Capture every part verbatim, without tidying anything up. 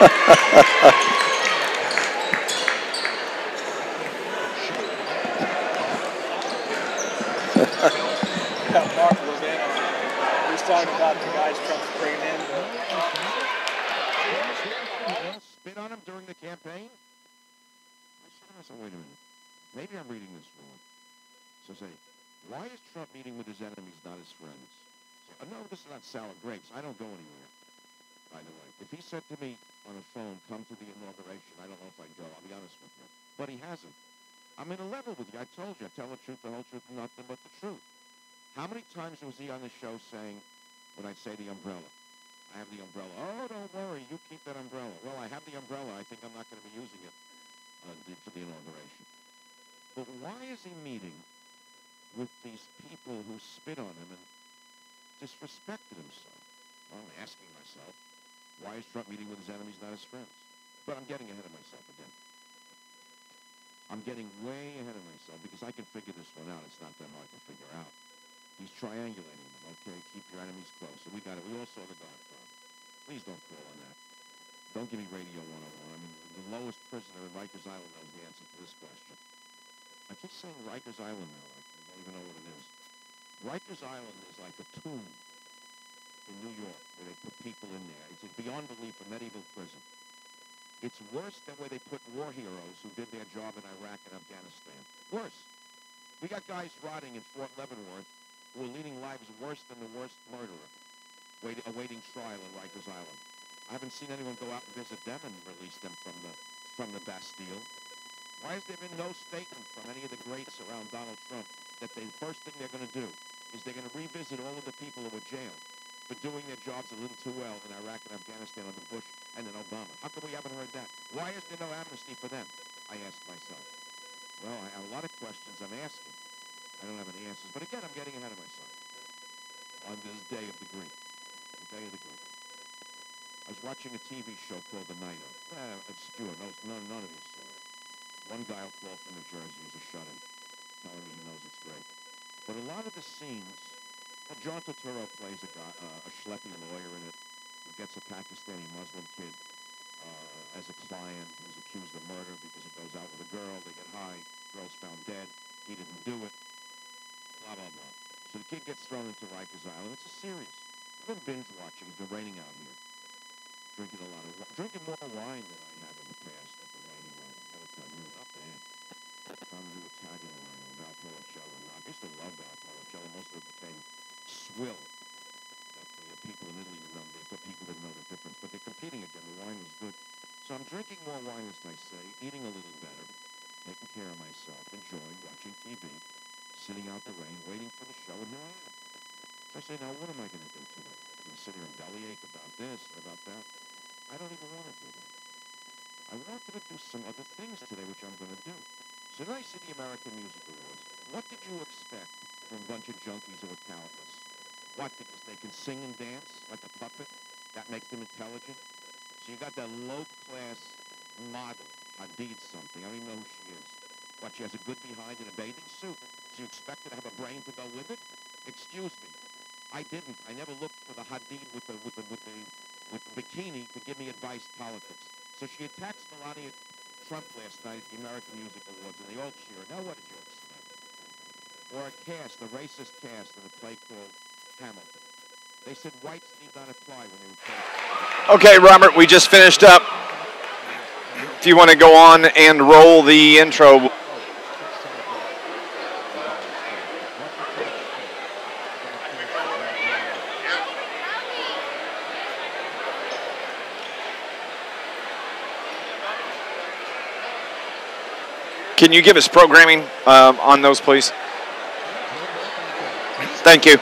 Rikers Island now, like, I don't even know what it is. Rikers Island is like a tomb in New York where they put people in there. It's a beyond belief a medieval prison. It's worse than where they put war heroes who did their job in Iraq and Afghanistan. Worse. We got guys rotting in Fort Leavenworth who are leading lives worse than the worst murderer wait, awaiting trial in Rikers Island. I haven't seen anyone go out and visit them and release them from the from the Bastille. Why has there been no statement from any of the greats around Donald Trump that the first thing they're going to do is they're going to revisit all of the people who were jailed for doing their jobs a little too well in Iraq and Afghanistan under Bush and then Obama? How come we haven't heard that? Why is there no amnesty for them? I asked myself. Well, I have a lot of questions I'm asking. I don't have any answers. But again, I'm getting ahead of myself on this day of the Greek. The day of the Greek. I was watching a T V show called The Night Of. Eh, obscure. No, none, none of you saw it. One guy will call from New Jersey, he's a shut-in, telling me he knows it's great. But a lot of the scenes, well, John Turturro plays a, guy, uh, a schleppy lawyer in it, who gets a Pakistani Muslim kid uh, as a client, who's accused of murder because he goes out with a girl, they get high, girl's found dead, he didn't do it, blah, blah, blah. So the kid gets thrown into Rikers Island. It's a series. I've been binge-watching, it's been raining out here. Drinking a lot of wine, drinking more wine than I have in the past. From the Italian line, Valpolicella. I used to love Valpolicella. Most of it became swill. That the uh, people in Italy didn't know this, but people didn't know the difference. But they're competing again. The wine was good. So I'm drinking more wine, as I say, eating a little better, taking care of myself, enjoying, watching T V, sitting out the rain, waiting for the show, and here I am. So I say, now what am I going to do today? I'm going to sit here and bellyache about this and about that. I don't even want to do that. I wanted to do some other things today, which I'm going to do. So then I see the American Music Awards. What did you expect from a bunch of junkies who were talentless? What, because they can sing and dance like a puppet? That makes them intelligent? So you got that low-class model, Hadid something. I don't even know who she is. What, she has a good behind and a bathing suit? So you expected to have a brain to go with it? Excuse me. I didn't. I never looked for the Hadid with the, with the, with the, with the bikini to give me advice politics. So she attacks Melania Trump last night at the American Music Awards, and they all cheer. Now what did you expect? Or a cast, a racist cast in a play called Hamilton. They said whites need not apply when they were cast. Okay, Robert, we just finished up. If you want to go on and roll the intro. Can you give us programming um, on those, please? Thank you.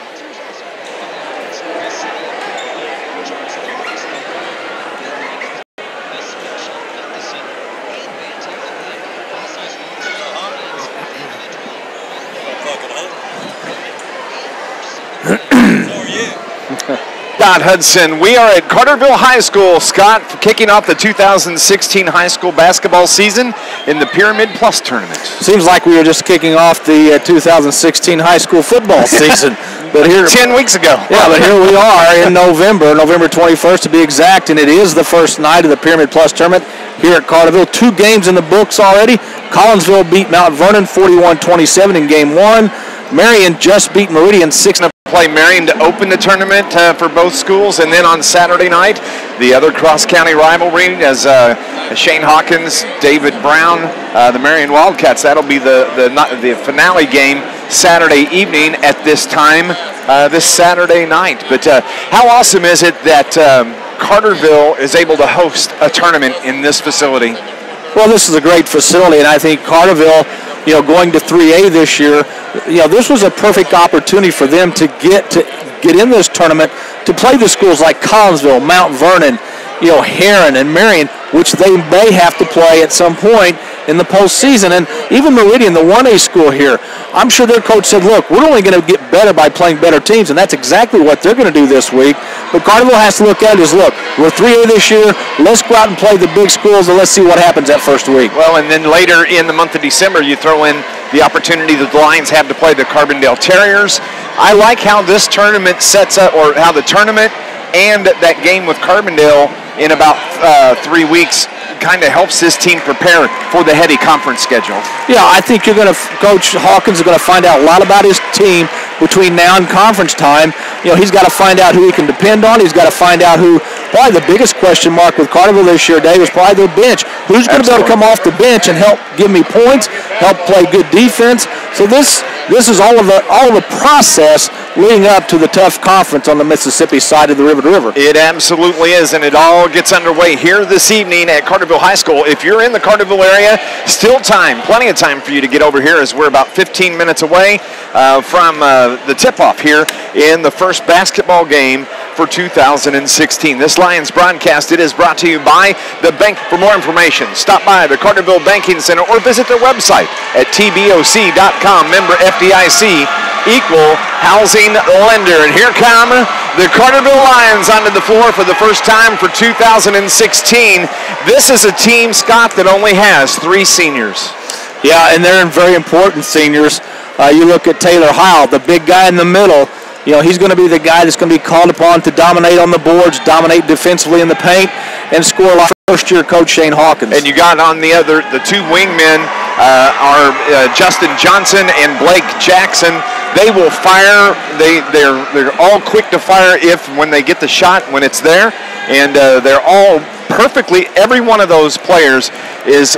Scott Hudson, we are at Carterville High School, Scott, for kicking off the two thousand sixteen high school basketball season in the Pyramid Plus Tournament. Seems like we were just kicking off the uh, two thousand sixteen high school football season. but like here, ten weeks ago. Yeah, but here we are in November, November twenty-first to be exact, and it is the first night of the Pyramid Plus Tournament here at Carterville. Two games in the books already. Collinsville beat Mount Vernon forty-one twenty-seven in game one. Marion just beat Meridian six. Play Marion to open the tournament uh, for both schools, and then on Saturday night, the other cross-county rivalry as uh, Shane Hawkins, David Brown, uh, the Marion Wildcats. That'll be the, the, the finale game Saturday evening at this time, uh, this Saturday night. But uh, how awesome is it that um, Carterville is able to host a tournament in this facility? Well, this is a great facility, and I think Carterville, you know, going to three A this year, you know, this was a perfect opportunity for them to get to get in this tournament, to play the schools like Collinsville, Mount Vernon, you know, Herrin and Marion, which they may have to play at some point in the postseason. And even Meridian, the one A school here, I'm sure their coach said, look, we're only going to get better by playing better teams, and that's exactly what they're going to do this week. But Carterville has to look at it as, look, we're three A this year, let's go out and play the big schools, and let's see what happens that first week. Well, and then later in the month of December, you throw in the opportunity that the Lions have to play the Carbondale Terriers. I like how this tournament sets up, or how the tournament and that game with Carbondale in about uh, three weeks kind of helps this team prepare for the heady conference schedule. Yeah, I think you're going to, Coach Hawkins is going to find out a lot about his team between now and conference time. You know, he's got to find out who he can depend on. He's got to find out who, probably the biggest question mark with Carterville this year, Dave, is probably their bench. Who's going to be able to come off the bench and help give me points, help play good defense? So this this is all of the all of the process leading up to the tough conference on the Mississippi side of the river to river. It absolutely is, and it all gets underway here this evening at Carterville High School. If you're in the Carterville area, still time, plenty of time for you to get over here, as we're about fifteen minutes away uh, from uh, the tip-off here in the first basketball game for two thousand sixteen. This Lions broadcast, it is brought to you by the bank. For more information, stop by the Carterville Banking Center or visit their website at t b o c dot com. Member F D I C, equal housing lender. And here come the Carterville Lions onto the floor for the first time for two thousand sixteen. This is a team, Scott, that only has three seniors. Yeah, and they're very important seniors. Uh, you look at Taylor Heil, the big guy in the middle. You know, he's going to be the guy that's going to be called upon to dominate on the boards, dominate defensively in the paint, and score like first-year coach Shane Hawkins. And you got on the other, the two wingmen uh, are uh, Justin Johnson and Blake Jackson. They will fire. They, they're, they're all quick to fire if when they get the shot, when it's there. And uh, they're all perfectly, every one of those players is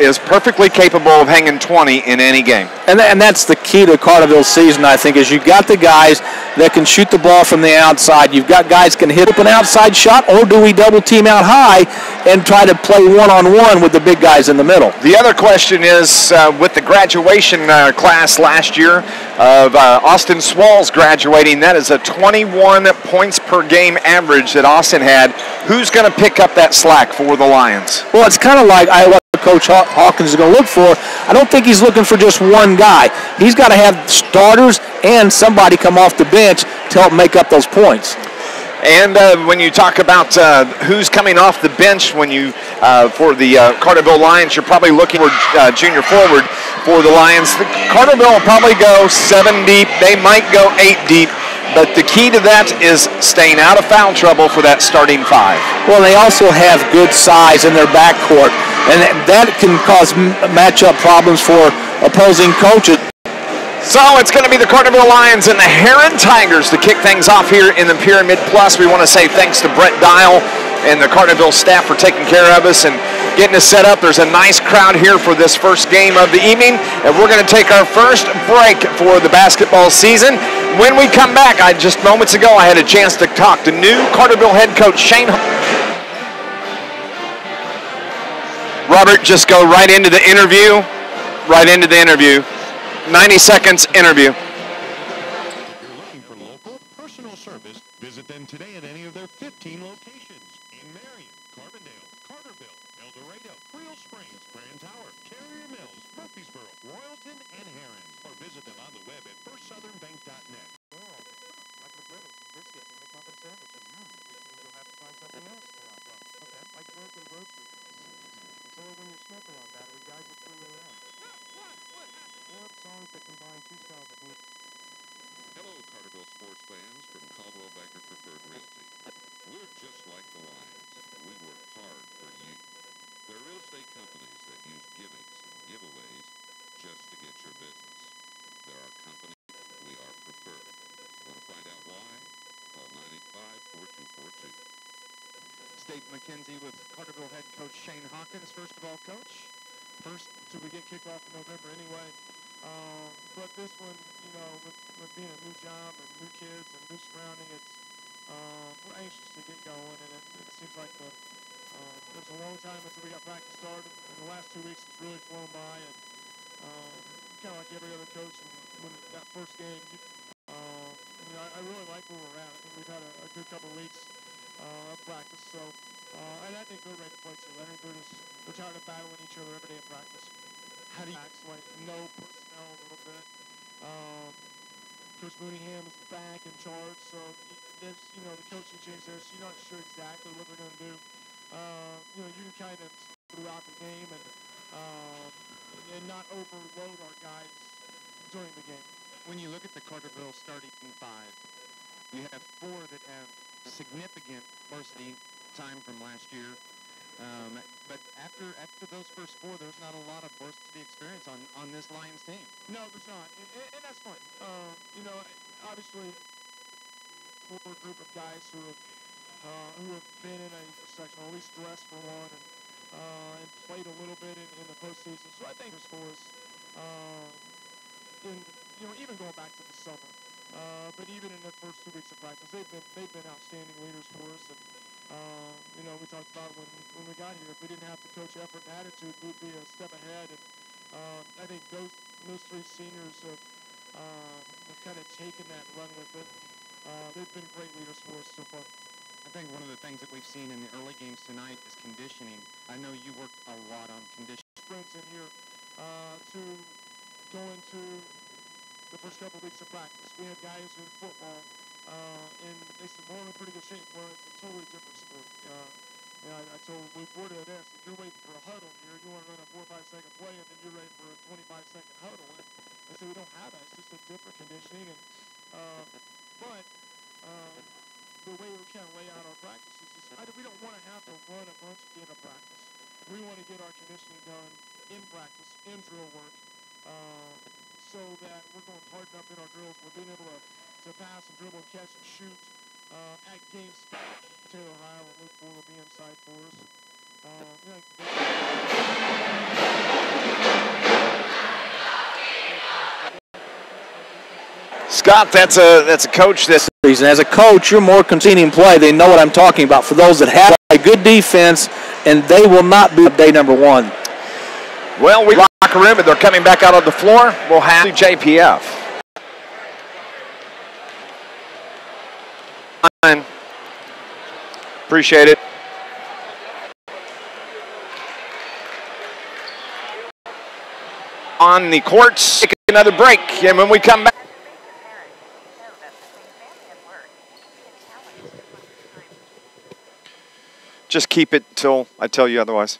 is perfectly capable of hanging twenty in any game. And, th and that's the key to Carterville's season, I think, is you've got the guys that can shoot the ball from the outside. You've got guys can hit up an outside shot, or do we double team out high and try to play one-on-one with the big guys in the middle? The other question is, uh, with the graduation uh, class last year of uh, Austin Swalls graduating, that is a twenty-one points per game average that Austin had. Who's going to pick up that slack for the Lions? Well, it's kind of like Iowa. Coach Hawkins is going to look for. I don't think he's looking for just one guy. He's got to have starters and somebody come off the bench to help make up those points. And uh, when you talk about uh, who's coming off the bench when you uh, for the uh, Carterville Lions, you're probably looking for uh, junior forward for the Lions. The Carterville will probably go seven deep. They might go eight deep. But the key to that is staying out of foul trouble for that starting five. Well, they also have good size in their backcourt, and that can cause matchup problems for opposing coaches. So it's going to be the Carterville Lions and the Herrin Tigers to kick things off here in the Pyramid Plus. We want to say thanks to Brett Dial and the Carterville staff for taking care of us and getting us set up. There's a nice crowd here for this first game of the evening, and we're going to take our first break for the basketball season. When we come back, I just moments ago I had a chance to talk to new Carterville head coach Shane Robert. Just go right into the interview, right into the interview. ninety seconds interview. You're looking for local personal service? Visit them today at any of their fifteen locations in Marion, Carbondale, Carterville, El Dorado, Creel Springs, Grand Tower, Carrier Mills, Murfreesboro, Royalton, and Herrin. Or visit them on the web at first southern bank dot net. Oh, like the bread, biscuits, and McMuffin sandwiches. You'll have to find something else now. Like broken grocery. It's only when you're smoking on battery, guys are throwing around. Or songs that combine two styles of music. Hello, Carterville sports fans from Caldwell Banker Preferred Realty. We're just like the Lions. We work hard for you. There are real estate companies that use givings and giveaways just to get your business. There are companies we are preferred. Want to find out why? Call nine eight five, four two four two. State McKenzie with Carterville head coach Shane Hawkins. First of all, coach, first till we get kicked off in November anyway. Um, but this one, you know, with, with being a new job and new kids and new surrounding, it's, um, we're anxious to get going, and it, it seems like the, uh, there's a long time until we got practice started, and the last two weeks it's really flown by, and um, kind of like every other coach, and when that first game, um, you know, I, I really like where we're at. I think we've had a, a good couple of weeks uh, of practice, so, uh, and I think they're ready to play too. I think they're just, they're tired of battling each other every day in practice. How do you actually know personnel a little bit? Um, Coach Mooneyham is back in charge, so there's, you know, the coaching change there, so you're not sure exactly what they're going to do. Uh, you know, you can kind of throughout the game and, um, and not overload our guys during the game. When you look at the Carterville starting five, you have four that have significant varsity time from last year. Um, but after after those first four, there's not a lot of varsity experience on, on this Lions team. No, there's not, and, and, and that's fine. Um, you know, obviously, for a group of guys who have uh, who have been in a sectional, at least dressed for one, and uh, and played a little bit in, in the postseason. So I think there's for us, um, in you know, even going back to the summer, uh, but even in the first two weeks of practice, they've been they've been outstanding leaders for us. And, Uh, you know, we talked about when when we got here, if we didn't have the coach effort and attitude, we'd be a step ahead. And uh, I think those those three seniors have, uh, have kind of taken that and run with it. Uh, they've been great leaders for us so far. I think one of the things that we've seen in the early games tonight is conditioning. I know you worked a lot on conditioning. Sprints in here uh, to go into the first couple of weeks of practice. We had guys in football. Uh, and they said, we're in a pretty good shape. Well, it's a totally different sport. Uh, you know, I, I told Luke Ford at this, if you're waiting for a huddle here, you want to run a four or five second play, and then you're ready for a twenty-five second huddle. And I said, we don't have that. It's just a different conditioning. And uh, But uh, the way we kind of lay out our practices is I, we don't want to have to run a bunch in a practice. We want to get our conditioning done in practice, in drill work, uh, so that we're going hard enough in our drills. We're being able to to pass and dribble and catch and shoot uh, at game speed. Taylor Heil and Luke Ford will be inside for us. Uh, yeah. Scott, that's a that's a coach this season. As a coach, you're more containing play. They know what I'm talking about. For those that have a good defense, and they will not be day number one. Well, we locker room, and they're coming back out on the floor. We'll have J P F. Appreciate it. On the courts, take another break, and when we come back. Just keep it till I tell you otherwise.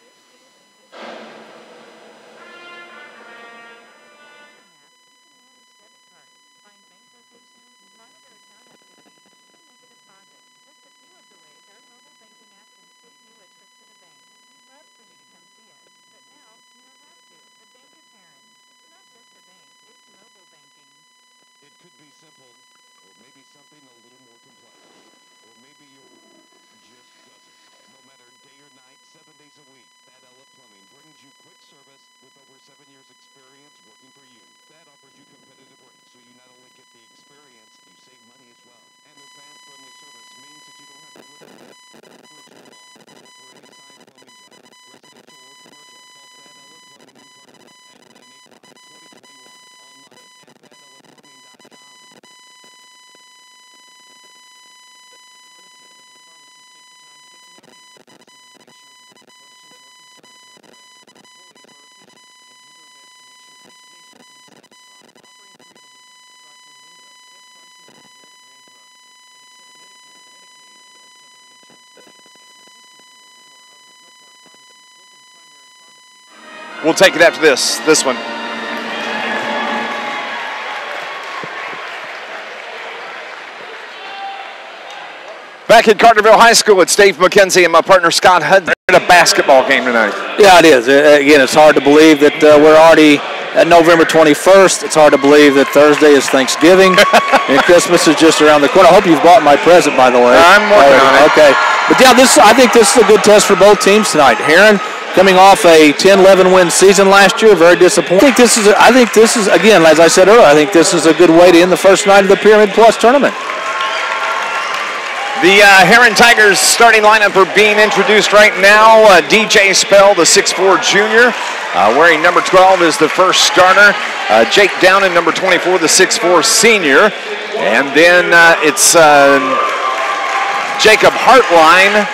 We'll take it after this, this one. Back at Carterville High School, it's Dave McKenzie and my partner Scott Hudson. A basketball game tonight. Yeah, it is. Again, it's hard to believe that uh, we're already at November twenty-first. It's hard to believe that Thursday is Thanksgiving and Christmas is just around the corner. I hope you've bought my present, by the way. I'm working uh, on it. Okay. But yeah, this I think this is a good test for both teams tonight. Herrin coming off a ten eleven win season last year, very disappointing. I think this is, a, I think this is again, as I said earlier, I think this is a good way to end the first night of the Pyramid Plus Tournament. The uh, Herrin Tigers starting lineup are being introduced right now. Uh, D J Spell, the six foot four junior, uh, wearing number twelve is the first starter. Uh, Jake Downen, number twenty-four, the six foot four senior. And then uh, it's uh, Jacob Hartline,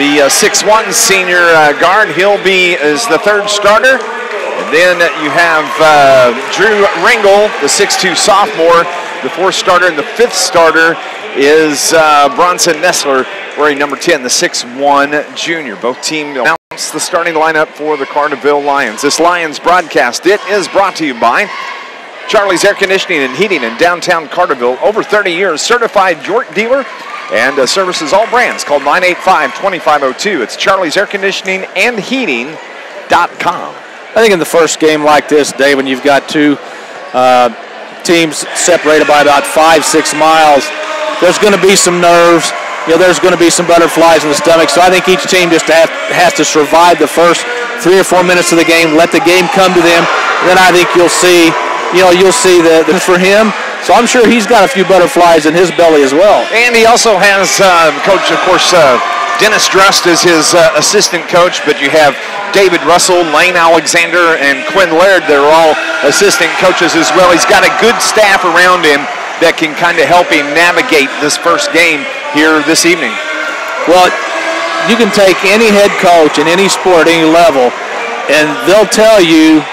the uh, six foot one senior uh, guard. He'll be as the third starter. And then you have uh, Drew Ringel, the six foot two sophomore, the fourth starter, and the fifth starter is uh, Bronson Nestler, wearing number ten, the six foot one junior. Both teams announce the starting lineup for the Carterville Lions. This Lions broadcast, it is brought to you by Charlie's Air Conditioning and Heating in downtown Carterville. Over thirty years, certified York dealer, and uh, services all brands. Call nine eight five, two five oh two. It's Charlie's Air Conditioning and Heating dot com. I think in the first game like this, Dave, when you've got two uh, teams separated by about five, six miles, there's going to be some nerves. You know, there's going to be some butterflies in the stomach. So I think each team just have, has to survive the first three or four minutes of the game, let the game come to them. And then I think you'll see, you know, you'll see the, the for him. So I'm sure he's got a few butterflies in his belly as well. And he also has uh, coach, of course, uh, Dennis Drust is his uh, assistant coach, but you have David Russell, Lane Alexander, and Quinn Laird. They're all assistant coaches as well. He's got a good staff around him that can kind of help him navigate this first game here this evening. Well, you can take any head coach in any sport, any level, and they'll tell you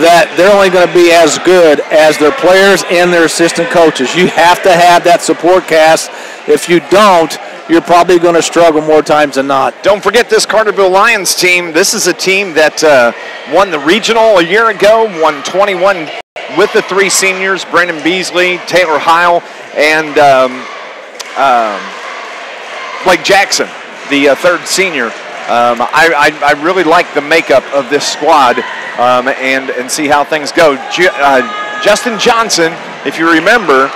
that they're only going to be as good as their players and their assistant coaches. You have to have that support cast. If you don't, you're probably going to struggle more times than not. Don't forget this Carterville Lions team. This is a team that uh, won the regional a year ago, won twenty-one with the three seniors, Brendan Beasley, Taylor Heil, and um, um, Blake Jackson, the uh, third senior. Um, I, I, I really like the makeup of this squad um, and, and see how things go. Ju uh, Justin Johnson, if you remember,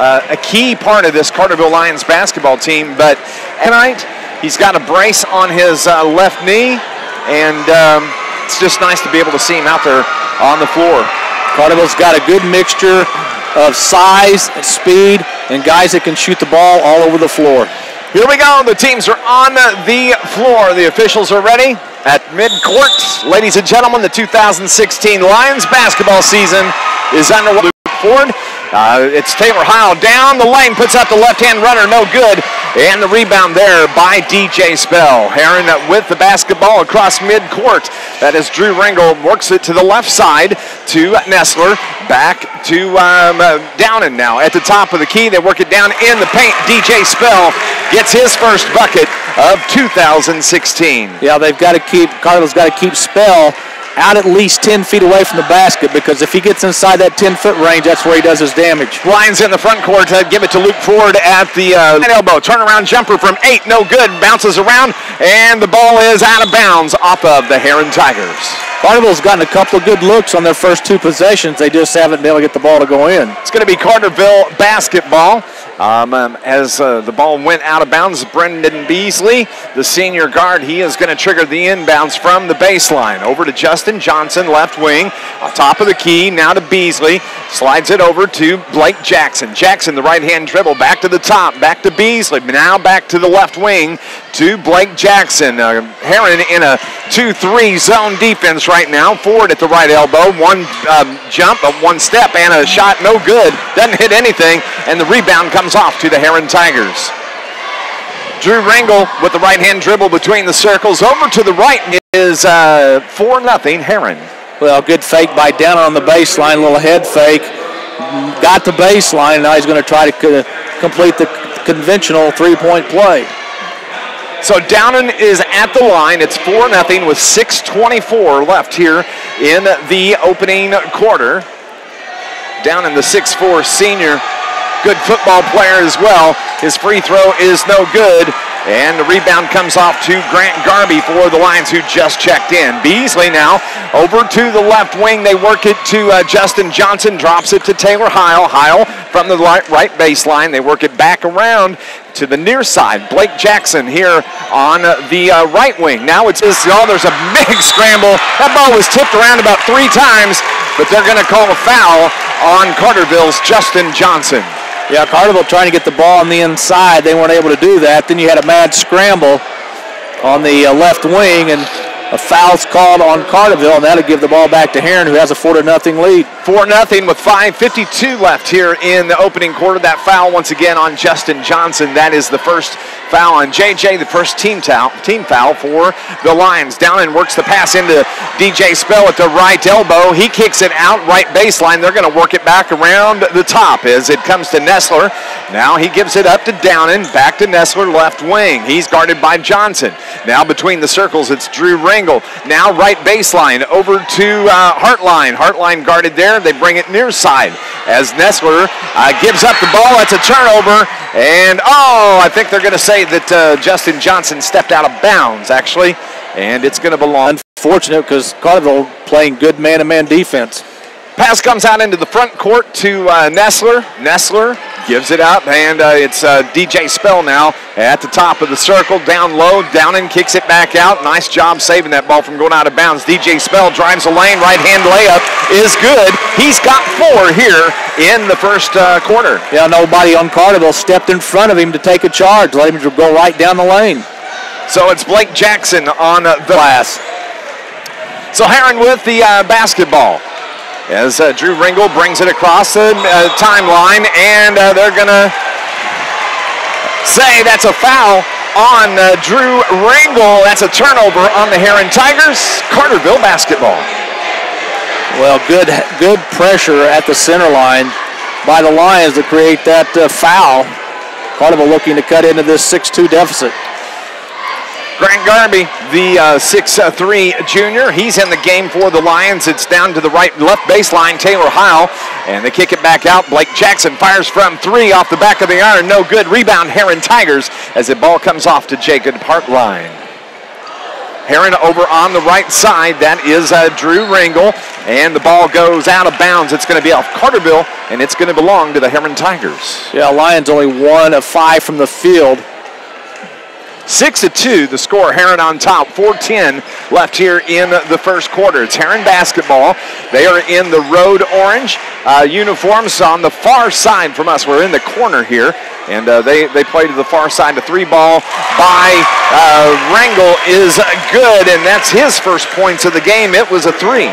uh, a key part of this Carterville Lions basketball team, but tonight he's got a brace on his uh, left knee, and um, it's just nice to be able to see him out there on the floor. Carterville's got a good mixture of size and speed and guys that can shoot the ball all over the floor. Here we go. The teams are on the floor. The officials are ready at midcourt. Ladies and gentlemen, the two thousand sixteen Lions basketball season is underway. Luke Ford. Uh, it's Taylor Heil down the lane, puts out the left-hand runner, no good. And the rebound there by D J Spell. Herrin with the basketball across midcourt. That is Drew Ringel, works it to the left side to Nestler. Back to um, uh, Downen now at the top of the key. They work it down in the paint. D J Spell gets his first bucket of two thousand sixteen. Yeah, they've got to keep, Carlos got to keep Spell out at least ten feet away from the basket, because if he gets inside that ten foot range, that's where he does his damage. Lions in the front court, uh, give it to Luke Ford at the uh, elbow. Turnaround jumper from eight, no good, bounces around, and the ball is out of bounds off of the Herrin Tigers. Carterville's gotten a couple of good looks on their first two possessions. They just haven't been able to get the ball to go in. It's going to be Carterville basketball. Um, um, as uh, the ball went out of bounds, Brendan Beasley, the senior guard, he is going to trigger the inbounds from the baseline. Over to Justin Johnson, left wing, on top of the key, now to Beasley. Slides it over to Blake Jackson. Jackson, the right-hand dribble, back to the top, back to Beasley, now back to the left wing to Blake Jackson. Uh, Herrin in a two three zone defense right now. Ford at the right elbow, one um, jump, one step, and a shot, no good. Doesn't hit anything, and the rebound comes off to the Herrin Tigers. Drew Ringel with the right-hand dribble between the circles. Over to the right is uh, four nothing Herrin. Well, good fake by Downen on the baseline, little head fake. Got the baseline, and now he's going to try to uh, complete the conventional three-point play. So Downen is at the line. It's four nothing with six twenty-four left here in the opening quarter. Downen, the six foot four senior, good football player as well. His free throw is no good. And the rebound comes off to Grant Garby for the Lions, who just checked in. Beasley now over to the left wing. They work it to uh, Justin Johnson, drops it to Taylor Heil. Heil from the right baseline. They work it back around to the near side. Blake Jackson here on the uh, right wing. Now it's, oh, there's a big scramble. That ball was tipped around about three times, but they're going to call a foul on Carterville's Justin Johnson. Yeah, Carterville trying to get the ball on the inside. They weren't able to do that. Then you had a mad scramble on the uh, left wing, and a foul's called on Carterville, and that'll give the ball back to Herrin, who has a four to nothing lead. four to nothing with five fifty-two left here in the opening quarter. That foul once again on Justin Johnson. That is the first foul on J J, the first team, team foul for the Lions. Downen works the pass into D J Spell at the right elbow. He kicks it out right baseline. They're going to work it back around the top as it comes to Nestler. Now he gives it up to Downen, back to Nestler, left wing. He's guarded by Johnson. Now between the circles, it's Drew Ringel. Now right baseline over to uh, Hartline. Hartline guarded there. They bring it near side as Nestler uh, gives up the ball. That's a turnover. And, oh, I think they're going to say that uh, Justin Johnson stepped out of bounds, actually. And it's going to belong. Unfortunate, because Carterville playing good man-to-man defense. Pass comes out into the front court to uh, Nestler. Nestler gives it up, and uh, it's uh, D J Spell now at the top of the circle, down low. Downen kicks it back out. Nice job saving that ball from going out of bounds. D J Spell drives the lane. Right-hand layup is good. He's got four here in the first uh, quarter. Yeah, nobody on Carterville stepped in front of him to take a charge. Let him go right down the lane. So it's Blake Jackson on uh, the glass. So Herrin with the uh, basketball. As uh, Drew Ringel brings it across the uh, timeline, and uh, they're going to say that's a foul on uh, Drew Ringel. That's a turnover on the Herrin Tigers. Carterville basketball. Well, good, good pressure at the center line by the Lions to create that uh, foul. Carterville looking to cut into this six two deficit. Grant Garby, the six three uh, junior, he's in the game for the Lions. It's down to the right left baseline, Taylor Heil, and they kick it back out. Blake Jackson fires from three off the back of the iron. No good. Rebound, Herrin Tigers, as the ball comes off to Jacob Hartline. Herrin over on the right side. That is uh, Drew Ringel, and the ball goes out of bounds. It's going to be off Carterville, and it's going to belong to the Herrin Tigers. Yeah, Lions only one of five from the field. six to two, the score, Herrin on top. four ten left here in the first quarter. It's Herrin basketball. They are in the road orange uh, uniforms on the far side from us. We're in the corner here, and uh, they, they play to the far side. A three ball by uh, Ringel is good, and that's his first points of the game. It was a three.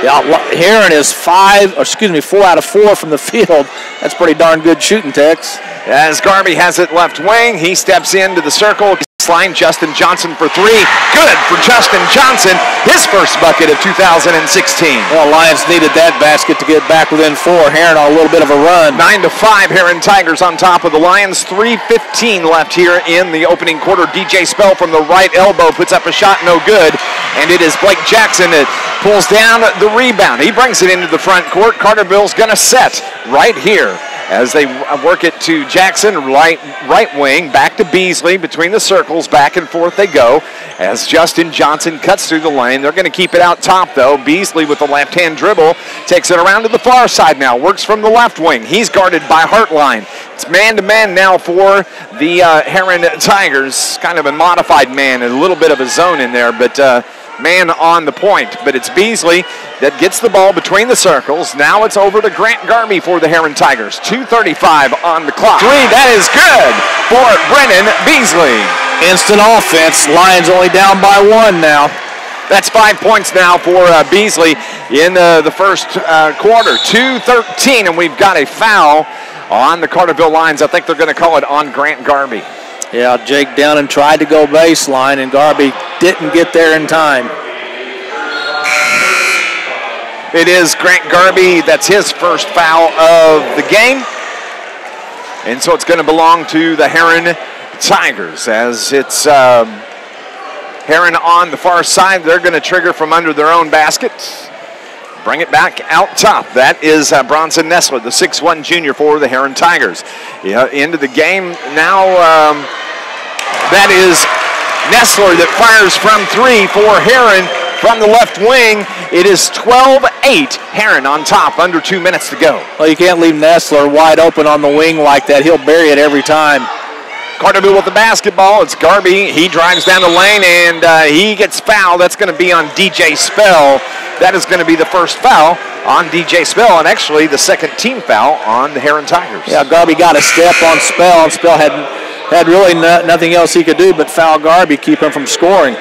Yeah, Herrin is five, or excuse me, four out of four from the field. That's pretty darn good shooting, Tex. As Garby has it left wing, he steps into the circle. Line Justin Johnson for three. Good for Justin Johnson, his first bucket of two thousand sixteen. Well, Lions needed that basket to get back within four. Herrin on a little bit of a run. nine to five, Herrin Tigers on top of the Lions. three fifteen left here in the opening quarter. D J Spell from the right elbow puts up a shot, no good. And it is Blake Jackson that pulls down the rebound. He brings it into the front court. Carterville's going to set right here. As they work it to Jackson, right, right wing, back to Beasley, between the circles, back and forth they go. As Justin Johnson cuts through the lane, they're going to keep it out top, though. Beasley with the left-hand dribble, takes it around to the far side now, works from the left wing. He's guarded by Hartline. It's man-to-man now for the uh, Herrin Tigers, kind of a modified man, a little bit of a zone in there, but... Uh, man on the point, but it's Beasley that gets the ball between the circles. Now it's over to Grant Garby for the Herrin Tigers. two thirty-five on the clock. Three, that is good for Brendan Beasley. Instant offense. Lions only down by one now. That's five points now for uh, Beasley in uh, the first uh, quarter. two thirteen, and we've got a foul on the Carterville Lions. I think they're going to call it on Grant Garby. Yeah, Jake Downen tried to go baseline, and Garby didn't get there in time. It is Grant Garby. That's his first foul of the game. And so it's going to belong to the Herrin Tigers, as it's um, Herrin on the far side. They're going to trigger from under their own basket. Bring it back out top. That is uh, Bronson Nestler, the six one junior for the Herrin Tigers. Yeah, into the game now. Um, that is Nestler that fires from three for Herrin from the left wing. It is twelve eight. Herrin on top, under two minutes to go. Well, you can't leave Nestler wide open on the wing like that. He'll bury it every time. Carterville with the basketball. It's Garby. He drives down the lane, and uh, he gets fouled. That's going to be on D J Spell. That is going to be the first foul on D J Spell, and actually the second team foul on the Herrin Tigers. Yeah, Garby got a step on Spell, and Spell had, had really no, nothing else he could do but foul Garby, keep him from scoring.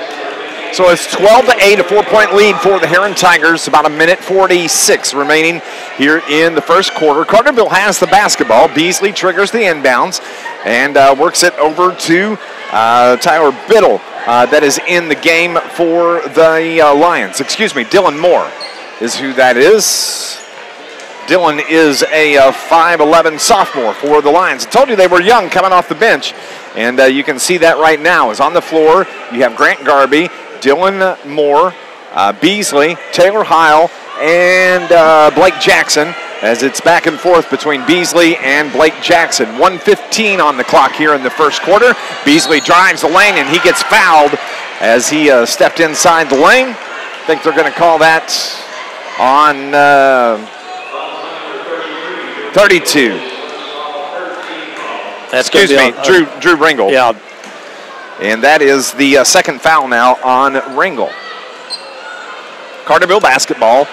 So it's twelve to eight, a four-point lead for the Herrin Tigers. About a minute forty-six remaining here in the first quarter. Carterville has the basketball. Beasley triggers the inbounds and uh, works it over to uh, Tyler Biddle. Uh, that is in the game for the uh, Lions. Excuse me, Dylan Moore is who that is. Dylan is a uh, five eleven sophomore for the Lions. I told you they were young coming off the bench, and uh, you can see that right now. Is on the floor. You have Grant Garby, Dylan Moore, uh, Beasley, Taylor Heil, and uh, Blake Jackson, as it's back and forth between Beasley and Blake Jackson. one fifteen on the clock here in the first quarter. Beasley drives the lane, and he gets fouled as he uh, stepped inside the lane. I think they're going to call that on uh, thirty-two. That's Excuse me, on, uh, Drew, Drew Ringel. Yeah. And that is the uh, second foul now on Ringel. Carterville basketball.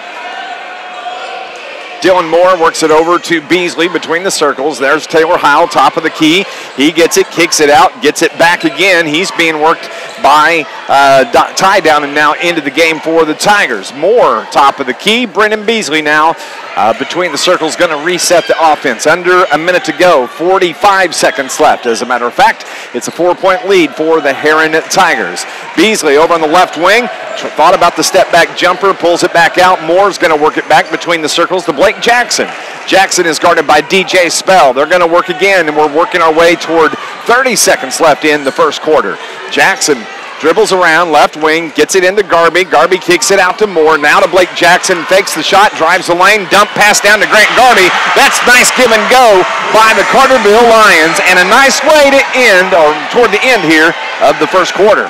Dylan Moore works it over to Beasley between the circles. There's Taylor Heil, top of the key. He gets it, kicks it out, gets it back again. He's being worked by uh, Ty Downen now into the game for the Tigers. Moore, top of the key. Brendan Beasley now uh, between the circles, going to reset the offense. Under a minute to go, forty-five seconds left. As a matter of fact, it's a four-point lead for the Herrin Tigers. Beasley over on the left wing. Thought about the step-back jumper, pulls it back out. Moore's going to work it back between the circles to Blake Jackson. Jackson is guarded by D J Spell. They're going to work again, and we're working our way toward thirty seconds left in the first quarter. Jackson dribbles around, left wing, gets it into Garby. Garby kicks it out to Moore. Now to Blake Jackson, fakes the shot, drives the lane, dump pass down to Grant Garby. That's nice give and go by the Carterville Lions, and a nice way to end, or toward the end here, of the first quarter.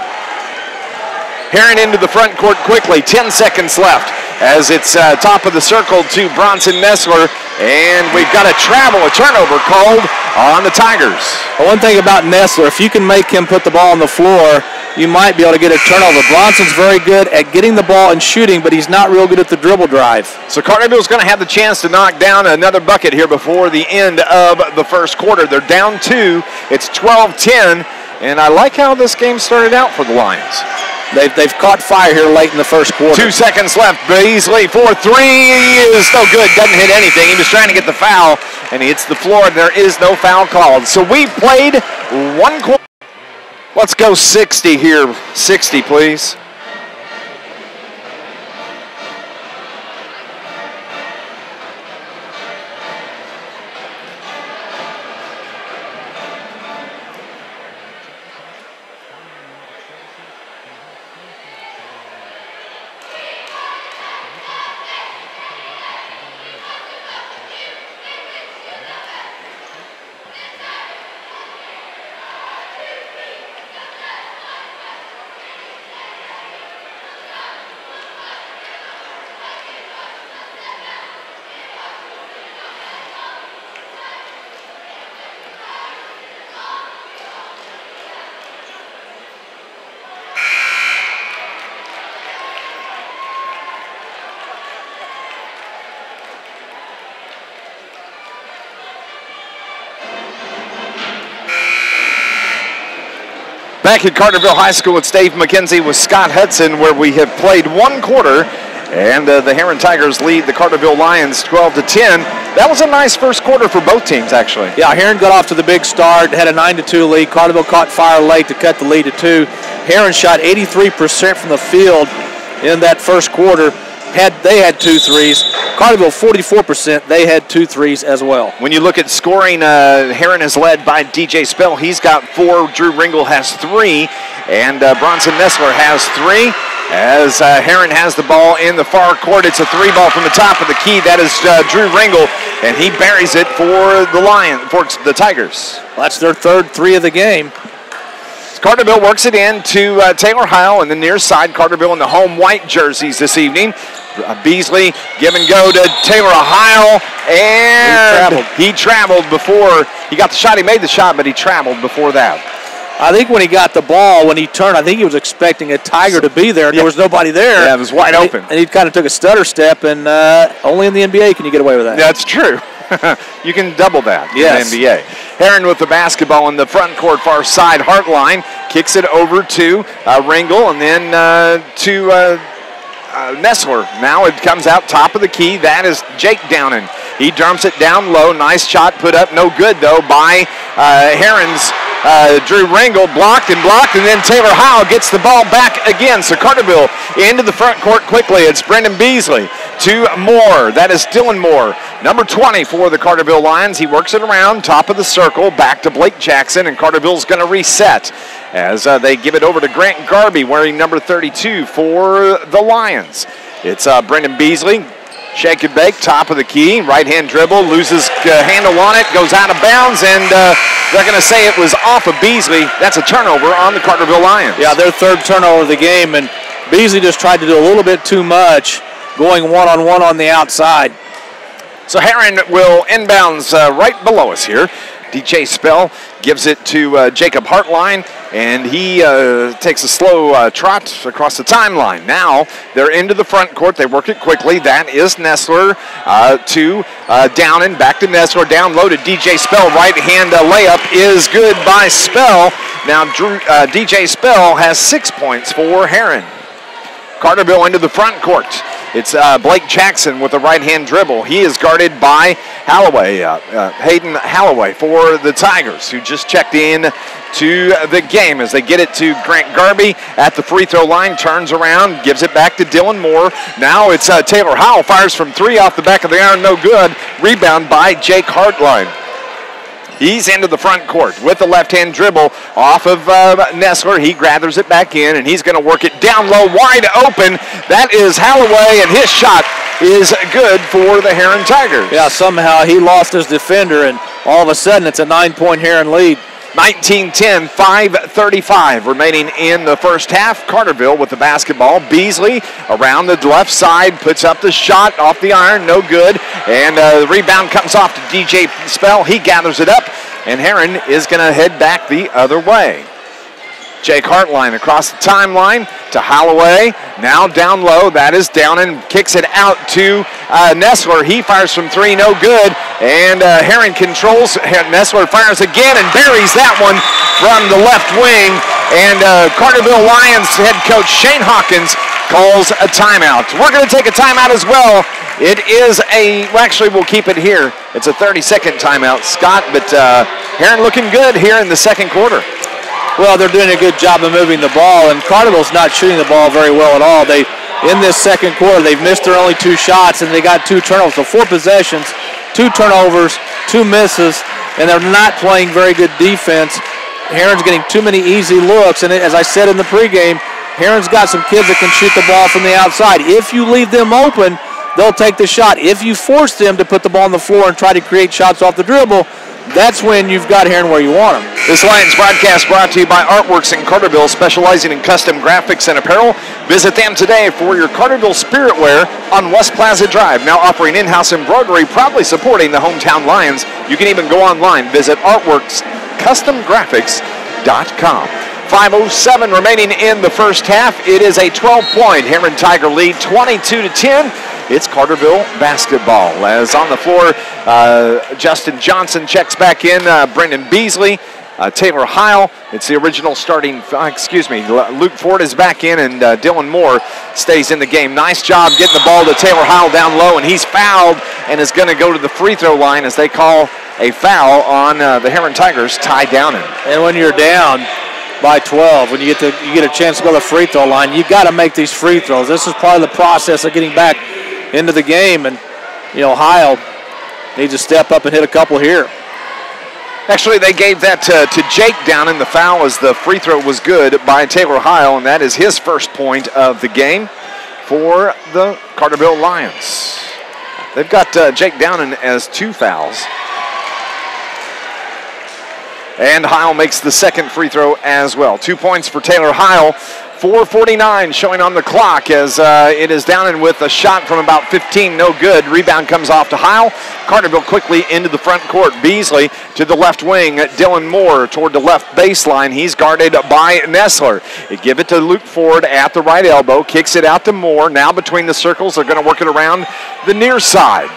Herrin into the front court quickly, ten seconds left, as it's uh, top of the circle to Bronson Nestler, and we've got a travel, a turnover called on the Tigers. Well, one thing about Nestler, if you can make him put the ball on the floor, you might be able to get a turnover. Bronson's very good at getting the ball and shooting, but he's not real good at the dribble drive. So Carterville's going to have the chance to knock down another bucket here before the end of the first quarter. They're down two. It's twelve ten, and I like how this game started out for the Lions. They've, they've caught fire here late in the first quarter. Two seconds left. Beasley for three is no good. Doesn't hit anything. He was trying to get the foul, and he hits the floor, and there is no foul called. So we played one quarter. Let's go sixty here. sixty, please. Back at Carterville High School, it's Dave McKenzie with Scott Hudson, where we have played one quarter, and uh, the Herrin Tigers lead the Carterville Lions twelve to ten. That was a nice first quarter for both teams, actually. Yeah, Herrin got off to the big start, had a nine to two lead. Carterville caught fire late to cut the lead to two. Herrin shot eighty-three percent from the field in that first quarter. Had, they had two threes. Carterville forty-four percent. They had two threes as well. When you look at scoring, uh, Herrin is led by D J Spell. He's got four. Drew Ringel has three. And uh, Bronson Nestler has three. As uh, Herrin has the ball in the far court, it's a three ball from the top of the key. That is uh, Drew Ringel, and he buries it for the Lion, for the Tigers. Well, that's their third three of the game. Carterville works it in to uh, Taylor Heil in the near side. Carterville in the home white jerseys this evening. Beasley give and go to Taylor Heil, and he traveled. he traveled before he got the shot. He made the shot, but he traveled before that. I think when he got the ball, when he turned, I think he was expecting a Tiger to be there, and yeah. there was nobody there. Yeah, it was wide and open. He, and he kind of took a stutter step, and uh, only in the N B A can you get away with that. That's true. You can double that yes. in the N B A. Herrin with the basketball in the front court, far side. Hartline kicks it over to uh, Ringel, and then uh, to uh, Uh, Nestler. Now it comes out top of the key. That is Jake Downen. He dumps it down low. Nice shot put up. No good, though, by uh, Herrin's uh, Drew Ringel. Blocked and blocked, and then Taylor Heil gets the ball back again. So Carterville into the front court quickly. It's Brendan Beasley to Moore. That is Dylan Moore, number twenty for the Carterville Lions. He works it around, top of the circle, back to Blake Jackson, and Carterville's going to reset as uh, they give it over to Grant Garby, wearing number thirty-two for the Lions. It's uh, Brendan Beasley, shake and bake, top of the key, right-hand dribble, loses uh, handle on it, goes out of bounds, and uh, they're going to say it was off of Beasley. That's a turnover on the Carterville Lions. Yeah, their third turnover of the game, and Beasley just tried to do a little bit too much, going one-on-one on the outside. So Herrin will inbounds uh, right below us here. D J Spell gives it to uh, Jacob Hartline, and he uh, takes a slow uh, trot across the timeline. Now they're into the front court. They work it quickly. That is Nestler uh, to uh, Downen, back to Nestler, down low to D J Spell. Right-hand uh, layup is good by Spell. Now Drew, uh, D J Spell has six points for Herrin. Carterville into the front court. It's uh, Blake Jackson with a right-hand dribble. He is guarded by Halloway, uh, uh, Hayden Halloway for the Tigers, who just checked in to the game as they get it to Grant Garby at the free throw line, turns around, gives it back to Dylan Moore. Now it's uh, Taylor Heil, fires from three off the back of the iron, no good. Rebound by Jake Hartline. He's into the front court with the left-hand dribble off of uh, Nestler. He gathers it back in, and he's going to work it down low, wide open. That is Halloway, and his shot is good for the Herrin Tigers. Yeah, somehow he lost his defender, and all of a sudden it's a nine-point Herrin lead. nineteen ten, five thirty-five remaining in the first half. Carterville with the basketball. Beasley around the left side, puts up the shot off the iron, no good. And uh, the rebound comes off to D J Spell. He gathers it up, and Herrin is going to head back the other way. Jake Hartline across the timeline to Holloway. Now down low, that is Downen, kicks it out to uh, Nestler. He fires from three, no good. And uh, Herrin controls. Nestler fires again and buries that one from the left wing. And uh, Carterville Lions head coach Shane Hawkins calls a timeout. We're going to take a timeout as well. It is a, well, actually we'll keep it here. It's a thirty-second timeout, Scott, but uh, Herrin looking good here in the second quarter. Well, they're doing a good job of moving the ball, and Carterville's not shooting the ball very well at all. They, in this second quarter, they've missed their only two shots, and they got two turnovers. So four possessions, two turnovers, two misses, and they're not playing very good defense. Herrin's getting too many easy looks, and as I said in the pregame, Herrin's got some kids that can shoot the ball from the outside. If you leave them open, they'll take the shot. If you force them to put the ball on the floor and try to create shots off the dribble, that's when you've got Herrin where you want them. This Lions broadcast brought to you by Artworks in Carterville, specializing in custom graphics and apparel. Visit them today for your Carterville spirit wear on West Plaza Drive. Now offering in-house embroidery, proudly supporting the hometown Lions. You can even go online. Visit artworks custom graphics dot com. five oh seven remaining in the first half. It is a twelve-point Herrin Tiger lead, twenty-two to ten. It's Carterville basketball. As on the floor, uh, Justin Johnson checks back in. Uh, Brendan Beasley, uh, Taylor Heil. It's the original starting, uh, excuse me, Luke Ford is back in, and uh, Dylan Moore stays in the game. Nice job getting the ball to Taylor Heil down low, and he's fouled and is going to go to the free throw line as they call a foul on uh, the Herrin Tigers, Ty Downen. And when you're down by twelve, when you get, to, you get a chance to go to the free throw line, you've got to make these free throws. This is part of the process of getting back into the game, and you know Heil needs to step up and hit a couple here. Actually, they gave that to, to Jake Downen. The foul as the free throw was good by Taylor Heil, and that is his first point of the game for the Carterville Lions. They've got uh, Jake Downen as two fouls. And Heil makes the second free throw as well. Two points for Taylor Heil. four forty-nine showing on the clock as uh, it is Downen with a shot from about fifteen, no good. Rebound comes off to Heil. Carterville quickly into the front court. Beasley to the left wing. Dylan Moore toward the left baseline. He's guarded by Nestler. They give it to Luke Ford at the right elbow. Kicks it out to Moore. Now between the circles, they're going to work it around the near side.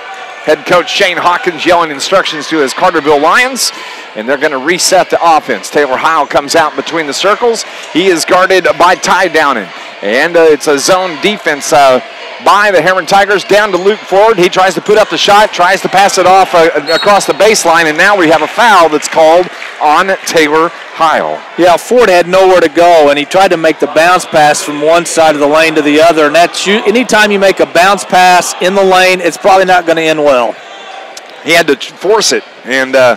Head coach Shane Hawkins yelling instructions to his Carterville Lions, and they're going to reset the offense. Taylor Heil comes out between the circles. He is guarded by Ty Downen, and uh, it's a zone defense uh, by the Herrin Tigers. Down to Luke Ford. He tries to put up the shot, tries to pass it off uh, across the baseline, and now we have a foul that's called on Taylor Heil. Yeah, Ford had nowhere to go, and he tried to make the bounce pass from one side of the lane to the other, and that's you, anytime you make a bounce pass in the lane, it's probably not going to end well. He had to force it, and uh,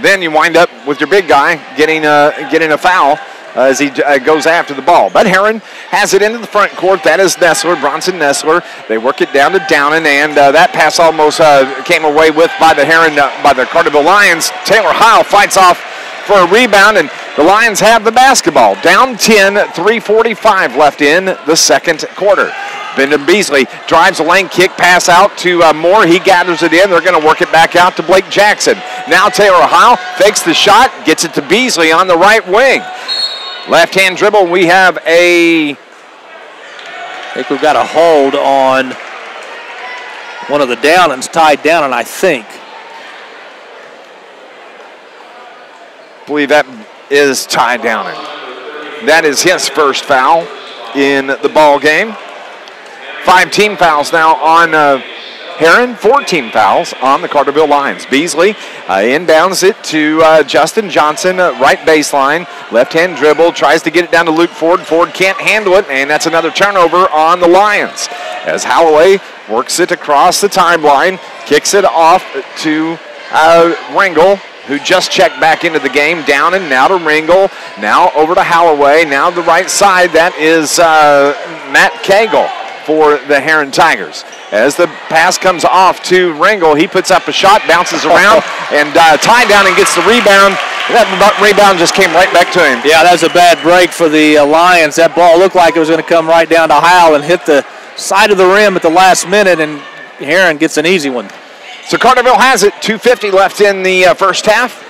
then you wind up with your big guy getting a, getting a foul as he uh, goes after the ball. But Herrin has it into the front court. That is Nestler, Bronson Nestler. They work it down to Downen, and uh, that pass almost uh, came away with by the Herrin, uh, by the Carterville Lions. Taylor Heil fights off for a rebound, and the Lions have the basketball. Down ten, three forty-five left in the second quarter. Brendan Beasley drives a lane kick, pass out to uh, Moore. He gathers it in. They're going to work it back out to Blake Jackson. Now Taylor Heil fakes the shot, gets it to Beasley on the right wing. Left-hand dribble. We have a, I think we've got a hold on one of the Downens, tied down, and I think. I believe that is Ty Downen. That is his first foul in the ball game. Five team fouls now on uh, Herrin. Four team fouls on the Carterville Lions. Beasley uh, inbounds it to uh, Justin Johnson, uh, right baseline, left-hand dribble, tries to get it down to Luke Ford. Ford can't handle it, and that's another turnover on the Lions. As Halloway works it across the timeline, kicks it off to uh, Ringel, who just checked back into the game. Down and now to Ringel. Now over to Halloway. Now the right side. That is uh, Matt Cagle for the Herrin Tigers. As the pass comes off to Ringel, he puts up a shot, bounces around, and uh, Ty Downen gets the rebound. That rebound just came right back to him. Yeah, that was a bad break for the uh, Lions. That ball looked like it was going to come right down to Heil and hit the side of the rim at the last minute, and Herrin gets an easy one. So Carterville has it, two fifty left in the uh, first half.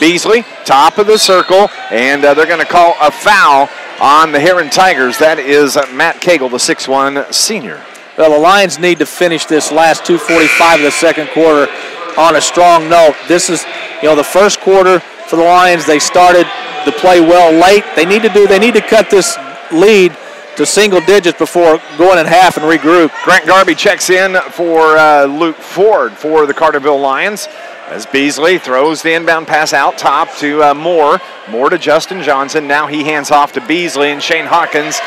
Beasley, top of the circle, and uh, they're going to call a foul on the Herrin Tigers. That is uh, Matt Cagle, the six one senior. Well, the Lions need to finish this last two forty-five of the second quarter on a strong note. This is, you know, the first quarter for the Lions. They started the play well late. They need to do, they need to cut this lead to single digits before going in half and regroup. Grant Garby checks in for uh, Luke Ford for the Carterville Lions as Beasley throws the inbound pass out top to uh, Moore. Moore to Justin Johnson. Now he hands off to Beasley, and Shane Hawkins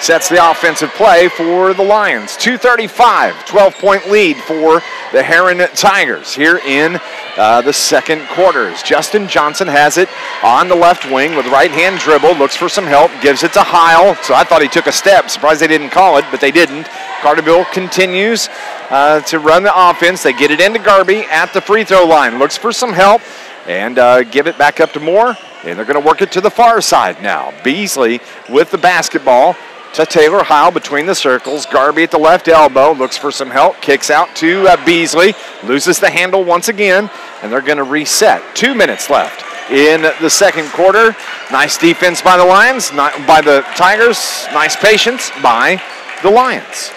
sets the offensive play for the Lions. two thirty-five, twelve-point lead for the Herrin Tigers here in uh, the second quarter. Justin Johnson has it on the left wing with right-hand dribble, looks for some help, gives it to Heil. So I thought he took a step. Surprised they didn't call it, but they didn't. Carterville continues uh, to run the offense. They get it into Garby at the free throw line. Looks for some help and uh, give it back up to Moore, and they're going to work it to the far side now. Beasley with the basketball to Taylor Heil between the circles. Garby at the left elbow, looks for some help, kicks out to uh, Beasley, loses the handle once again, and they're going to reset. Two minutes left in the second quarter. Nice defense by the Lions, not by the Tigers. Nice patience by the Lions.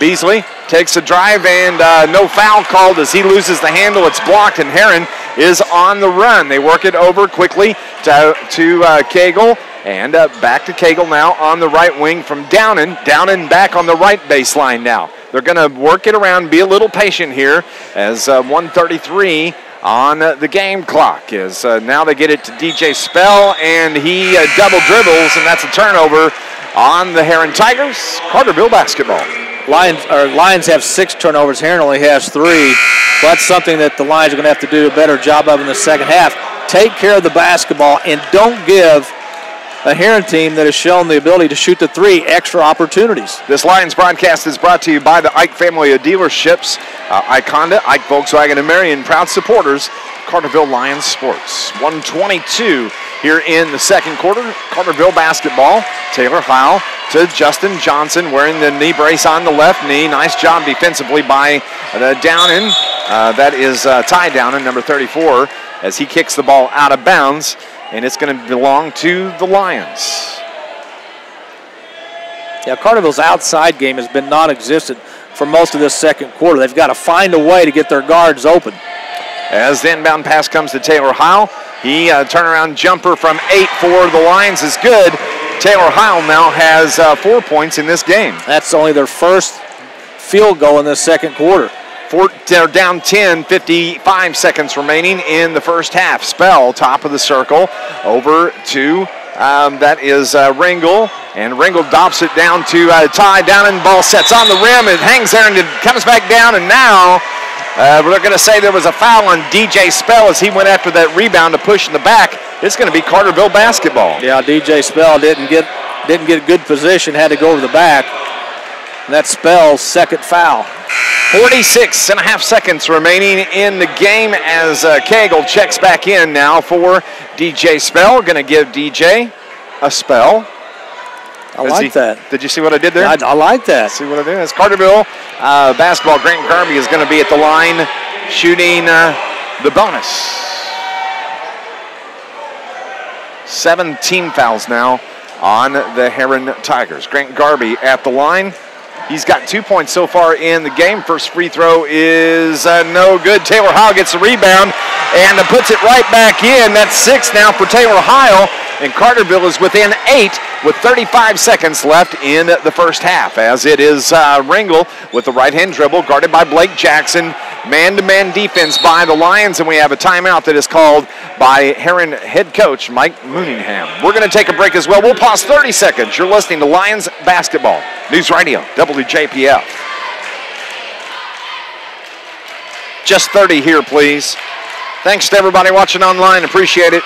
Beasley takes a drive, and uh, no foul called as he loses the handle. It's blocked, and Herrin is on the run. They work it over quickly to, to uh, Cagle. And uh, back to Cagle now on the right wing from Downen. Downen back on the right baseline now. They're going to work it around, be a little patient here as uh, one thirty-three on uh, the game clock is. Uh, now they get it to D J Spell, and he uh, double dribbles, and that's a turnover on the Herrin Tigers. Carterville basketball. Lions, or Lions have six turnovers. Herrin only has three. That's something that the Lions are going to have to do a better job of in the second half. take care of the basketball and don't give a Herrin team that has shown the ability to shoot the three extra opportunities. This Lions broadcast is brought to you by the Ike family of dealerships, uh, Ike Honda, Ike Volkswagen, and Marion, proud supporters, Carterville Lions Sports. one twenty-two here in the second quarter. Carterville basketball, Taylor Heil to Justin Johnson, wearing the knee brace on the left knee. Nice job defensively by the Downen. Uh, that is uh, Ty Downen, number thirty-four, as he kicks the ball out of bounds. And it's going to belong to the Lions. Yeah, Carterville's outside game has been non-existent for most of this second quarter. They've got to find a way to get their guards open. As the inbound pass comes to Taylor Heil, he uh, turnaround jumper from eight for the Lions is good. Taylor Heil now has uh, four points in this game. That's only their first field goal in this second quarter. They're down ten, fifty-five seconds remaining in the first half. Spell, top of the circle, over to, um, that is uh, Ringel. And Ringel dops it down to uh, Ty Downen. Ball sets on the rim. It hangs there and it comes back down. And now uh, we're going to say there was a foul on D J Spell as he went after that rebound to push in the back. It's going to be Carterville basketball. Yeah, D J Spell didn't get, didn't get a good position, had to go over the back. And that's Spell's second foul. forty-six and a half seconds remaining in the game as uh, Cagle checks back in now for D J Spell. Going to give D J a spell. I like he, that. Did you see what I did there? I, I like that. See what I did? It's Carterville uh, basketball. Grant Garby is going to be at the line shooting uh, the bonus. seventeen fouls now on the Herrin Tigers. Grant Garby at the line. He's got two points so far in the game. First free throw is uh, no good. Taylor Heil gets the rebound and uh, puts it right back in. That's six now for Taylor Heil. And Carterville is within eight with thirty-five seconds left in the first half. As it is uh, Ringel with the right-hand dribble, guarded by Blake Jackson. Man-to-man defense by the Lions, and we have a timeout that is called by Herrin head coach Mike Mooningham. We're going to take a break as well. We'll pause thirty seconds. You're listening to Lions Basketball News Radio, W J P F. Just thirty here, please. Thanks to everybody watching online. Appreciate it.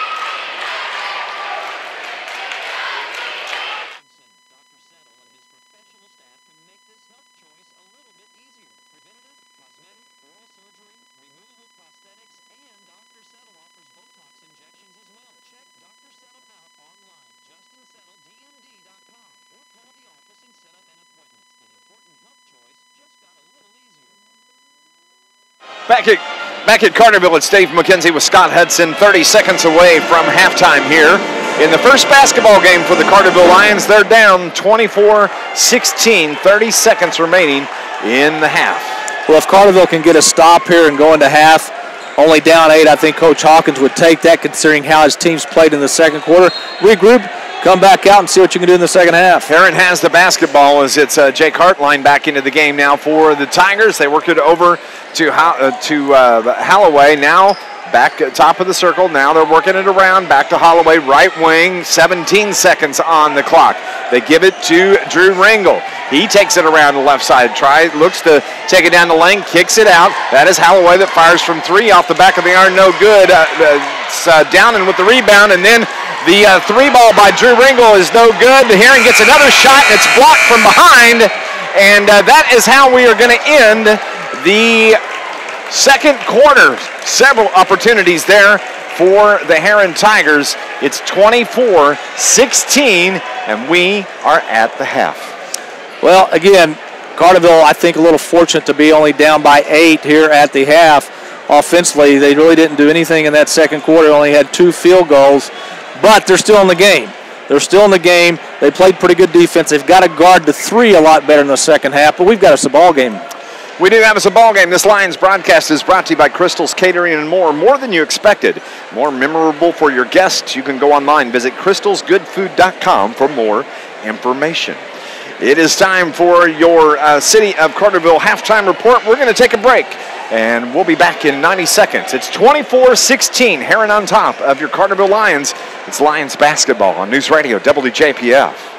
Back at, back at Carterville, it's Dave McKenzie with Scott Hudson, thirty seconds away from halftime here. In the first basketball game for the Carterville Lions, they're down twenty-four sixteen, thirty seconds remaining in the half. Well, if Carterville can get a stop here and go into half, only down eight, I think Coach Hawkins would take that considering how his team's played in the second quarter. Regroup. Come back out and see what you can do in the second half. Herrin has the basketball as it's uh, Jake Hartline back into the game now for the Tigers. They work it over to, uh, to uh, Halloway. Now back at top of the circle. Now they're working it around. Back to Halloway, right wing. seventeen seconds on the clock. They give it to Drew Ringel. He takes it around the left side. Try looks to take it down the lane. Kicks it out. That is Halloway that fires from three off the back of the iron. No good. Uh, it's uh, Downen with the rebound, and then the uh, three ball by Drew Ringel is no good. Herrin gets another shot, and it's blocked from behind. And uh, that is how we are going to end the second quarter. Several opportunities there for the Herrin Tigers. It's twenty-four sixteen, and we are at the half. Well, again, Carterville, I think, a little fortunate to be only down by eight here at the half. Offensively, they really didn't do anything in that second quarter. Only had two field goals. But they're still in the game. They're still in the game. They played pretty good defense. They've got to guard the three a lot better in the second half, but we've got us a ball game. We do have us a ball game. This Lions broadcast is brought to you by Crystal's Catering and more. More than you expected. More memorable for your guests. You can go online. Visit crystals good food dot com for more information. It is time for your uh, City of Carterville halftime report. We're going to take a break, and we'll be back in ninety seconds. It's twenty-four sixteen, Herrin on top of your Carterville Lions. It's Lions basketball on News Radio W J P F.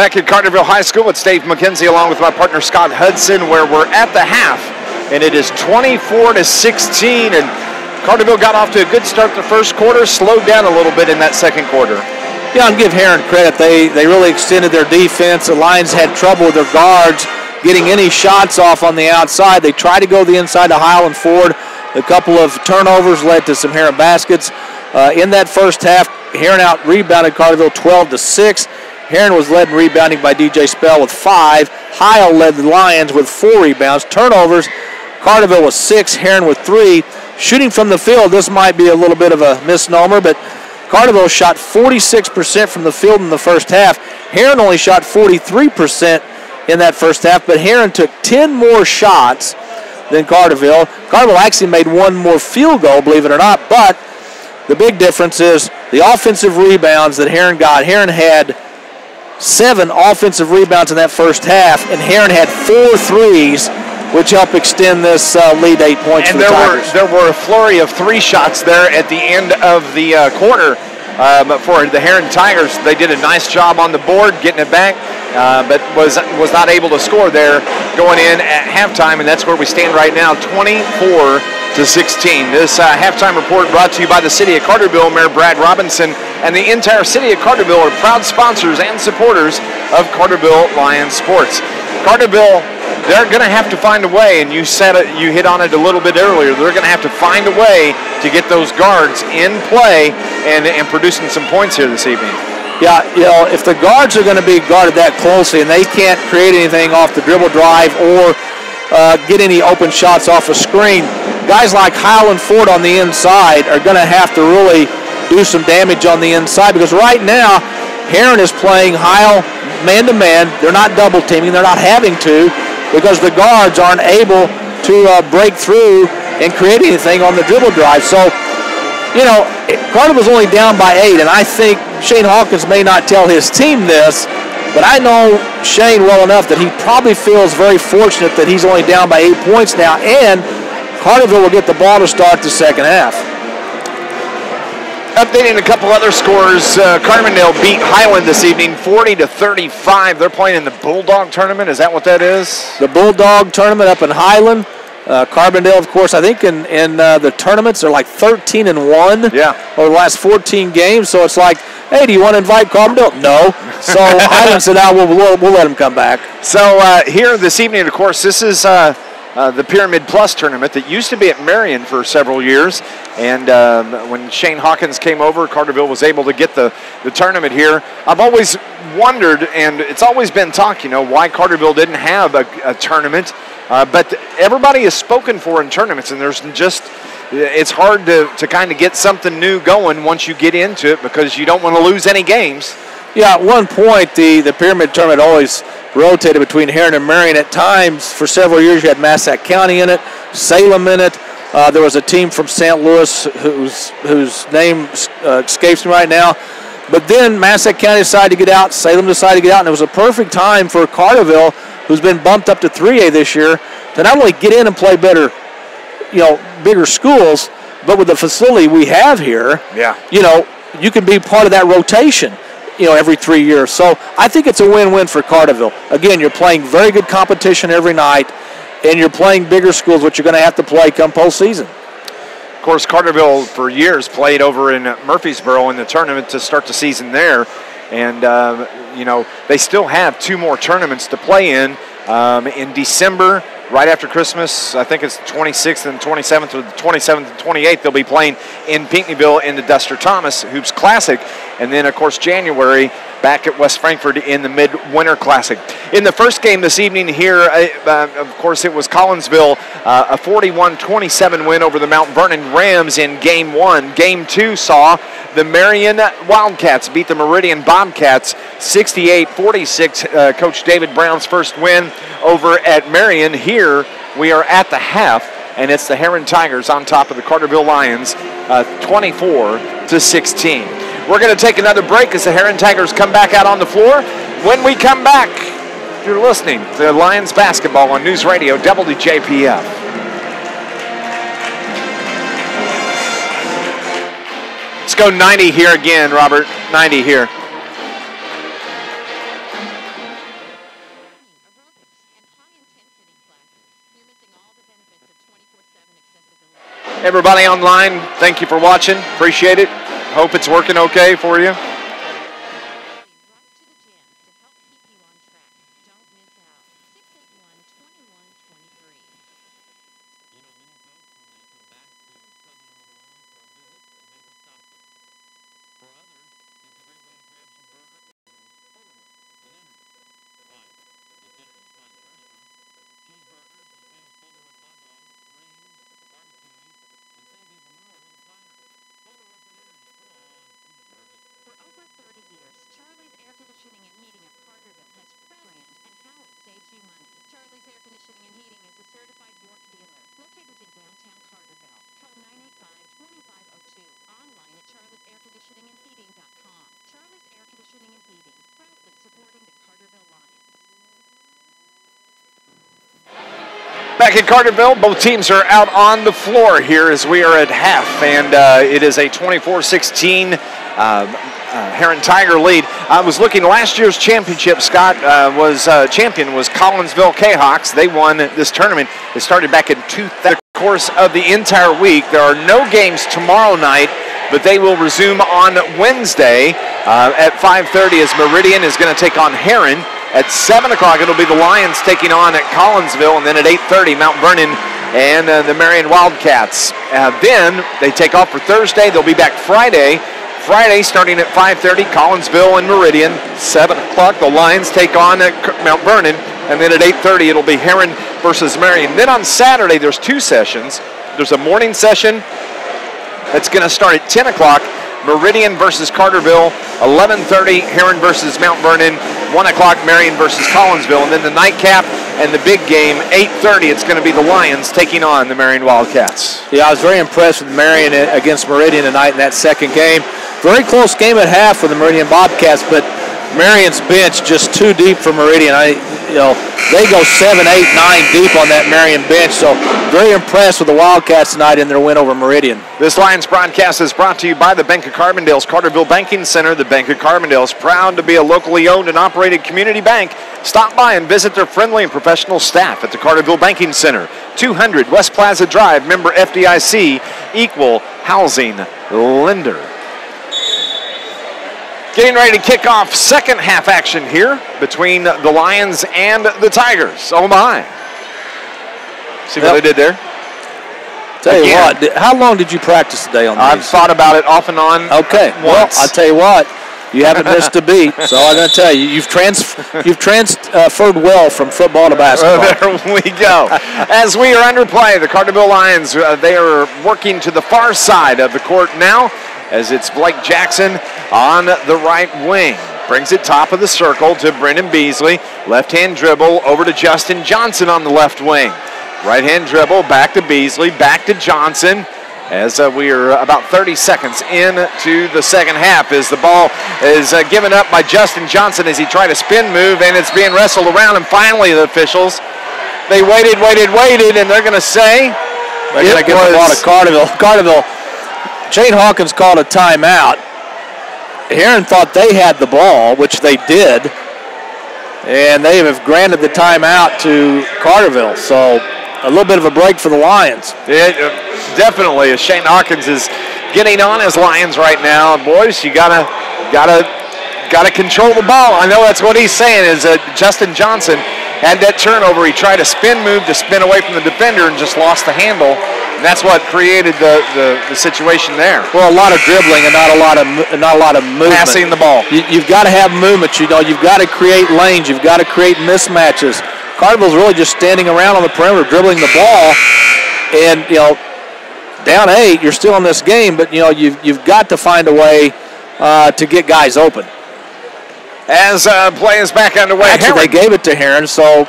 Back at Carterville High School, it's Dave McKenzie along with my partner Scott Hudson, where we're at the half, and it is twenty-four to sixteen, and Carterville got off to a good start the first quarter, slowed down a little bit in that second quarter. Yeah, I'll give Herrin credit. They, they really extended their defense. The Lions had trouble with their guards getting any shots off on the outside. They tried to go the inside to Heil and Ford. A couple of turnovers led to some Herrin baskets. Uh, in that first half, Herrin out-rebounded Carterville twelve to six. Herrin was led in rebounding by D J Spell with five. Heil led the Lions with four rebounds. Turnovers, Carterville with six, Herrin with three. Shooting from the field, this might be a little bit of a misnomer, but Carterville shot forty-six percent from the field in the first half. Herrin only shot forty-three percent in that first half, but Herrin took ten more shots than Carterville. Carterville actually made one more field goal, believe it or not, but the big difference is the offensive rebounds that Herrin got. Herrin had seven offensive rebounds in that first half, and Herrin had four threes, which helped extend this uh, lead eight points and for the there Tigers. Were, there were a flurry of three shots there at the end of the uh, quarter. Uh, but for the Herrin Tigers, they did a nice job on the board, getting it back, uh, but was was not able to score there going in at halftime, and that's where we stand right now, twenty-four to sixteen. This uh, halftime report brought to you by the City of Carterville. Mayor Brad Robinson and the entire City of Carterville are proud sponsors and supporters of Carterville Lions Sports. Carterville, they're going to have to find a way, and you said it, you hit on it a little bit earlier. They're going to have to find a way to get those guards in play and, and producing some points here this evening. Yeah, you know, if the guards are going to be guarded that closely and they can't create anything off the dribble drive or uh, get any open shots off a screen, guys like Heil and Ford on the inside are going to have to really do some damage on the inside, because right now Herrin is playing Heil man-to-man. They're not double-teaming. They're not having to, because the guards aren't able to uh, break through and create anything on the dribble drive. So, you know, Carterville's only down by eight, and I think Shane Hawkins may not tell his team this, but I know Shane well enough that he probably feels very fortunate that he's only down by eight points now, and Carterville will get the ball to start the second half. Updating a couple other scores, uh, Carbondale beat Highland this evening forty to thirty-five. They're playing in the Bulldog Tournament. Is that what that is? The Bulldog Tournament up in Highland. Uh, Carbondale, of course, I think in, in uh, the tournaments they're like thirteen and one yeah. over the last fourteen games. So it's like, hey, do you want to invite Carbondale? No. So Highland said, oh, we'll, we'll, we'll let him come back. So uh, here this evening, of course, this is uh, uh, the Pyramid Plus Tournament that used to be at Marion for several years. And um, when Shane Hawkins came over, Carterville was able to get the, the tournament here. I've always wondered, and it's always been talk, you know, why Carterville didn't have a, a tournament. Uh, but everybody is spoken for in tournaments, and there's just, it's hard to, to kind of get something new going once you get into it, because you don't want to lose any games. Yeah, at one point, the, the Pyramid Tournament always rotated between Herrin and Marion. At times, for several years, you had Massac County in it, Salem in it. Uh, there was a team from Saint Louis whose, whose name uh, escapes me right now. But then Massac County decided to get out. Salem decided to get out. And it was a perfect time for Carterville, who's been bumped up to three A this year, to not only get in and play better, you know, bigger schools, but with the facility we have here, yeah. you know, you can be part of that rotation, you know, every three years. So I think it's a win-win for Carterville. Again, you're playing very good competition every night, and you're playing bigger schools, which you're going to have to play come postseason. Of course, Carterville for years played over in Murfreesboro in the tournament to start the season there. And, uh, you know, they still have two more tournaments to play in um, in December, right after Christmas. I think it's the twenty-sixth and twenty-seventh, or the twenty-seventh and twenty-eighth. They'll be playing in Pinckneyville in the Duster Thomas Hoops Classic. And then, of course, January, back at West Frankfort in the Midwinter Classic. In the first game this evening here, uh, of course, it was Collinsville, uh, a forty-one twenty-seven win over the Mount Vernon Rams in game one. Game two saw the Marion Wildcats beat the Meridian Bobcats sixty-eight forty-six. Uh, Coach David Brown's first win over at Marion. Here we are at the half, and it's the Herrin Tigers on top of the Carterville Lions, uh, twenty-four to sixteen. We're going to take another break as the Herrin Tigers come back out on the floor. When we come back, you're listening to Lions Basketball on News Radio W J P F. Let's go ninety here again, Robert. ninety here. Everybody online, thank you for watching. Appreciate it. Hope it's working okay for you. Back in Carterville, both teams are out on the floor here as we are at half, and uh, it is a twenty-four sixteen uh, uh, Herrin Tiger lead. I was looking, last year's championship, Scott, uh, was uh, champion was Collinsville K-Hawks. They won this tournament. It started back in two thousand. The course of the entire week, there are no games tomorrow night, but they will resume on Wednesday uh, at five thirty as Meridian is going to take on Herrin. At seven o'clock, it'll be the Lions taking on at Collinsville, and then at eight thirty, Mount Vernon and uh, the Marion Wildcats. Uh, then they take off for Thursday. They'll be back Friday. Friday, starting at five thirty, Collinsville and Meridian. seven o'clock, the Lions take on at Mount Vernon, and then at eight thirty, it'll be Herrin versus Marion. Then on Saturday, there's two sessions. There's a morning session that's going to start at ten o'clock, Meridian versus Carterville, eleven thirty, Herrin versus Mount Vernon, one o'clock, Marion versus Collinsville, and then the nightcap and the big game, eight thirty, it's going to be the Lions taking on the Marion Wildcats. Yeah, I was very impressed with Marion against Meridian tonight in that second game. Very close game at half for the Meridian Bobcats, but Marion's bench just too deep for Meridian. I, you know, they go seven, eight, nine deep on that Marion bench, so very impressed with the Wildcats tonight in their win over Meridian. This Lions broadcast is brought to you by the Bank of Carbondale's Carterville Banking Center. The Bank of Carbondale is proud to be a locally owned and operated community bank. Stop by and visit their friendly and professional staff at the Carterville Banking Center, two hundred West Plaza Drive, member F D I C, equal housing lender. Getting ready to kick off second half action here between the Lions and the Tigers. Oh my. See what yep. they did there? Tell you Again. what, how long did you practice today on this? I've these? thought about it off and on. Okay. Once. Well, I'll tell you what, you haven't missed a beat. So I'm going to tell you, you've, trans you've transferred well from football to basketball. Well, there we go. As we are under play, the Carterville Lions, uh, they are working to the far side of the court now, as it's Blake Jackson on the right wing. Brings it top of the circle to Brendan Beasley. Left-hand dribble over to Justin Johnson on the left wing. Right-hand dribble back to Beasley, back to Johnson. As uh, we are about thirty seconds into the second half, as the ball is uh, given up by Justin Johnson as he tried a spin move, and it's being wrestled around, and finally the officials, they waited, waited, waited, and they're going to say they're going to give the ball to Carterville. Carterville. Shane Hawkins called a timeout. Herrin thought they had the ball, which they did, and they have granted the timeout to Carterville. So a little bit of a break for the Lions. It, uh, definitely, as Shane Hawkins is getting on his Lions right now. And boys, you gotta, gotta, gotta control the ball. I know that's what he's saying. Is uh, Justin Johnson had that turnover. He tried a spin move to spin away from the defender and just lost the handle. And that's what created the, the, the situation there. Well, a lot of dribbling and not a lot of not a lot of movement. Passing the ball. You, you've got to have movement. You know, you've got to create lanes. You've got to create mismatches. Carterville's really just standing around on the perimeter, dribbling the ball, and you know, down eight, you're still in this game, but you know, you've you've got to find a way uh, to get guys open. As uh, play is back underway, actually Herrin. They gave it to Herrin, so.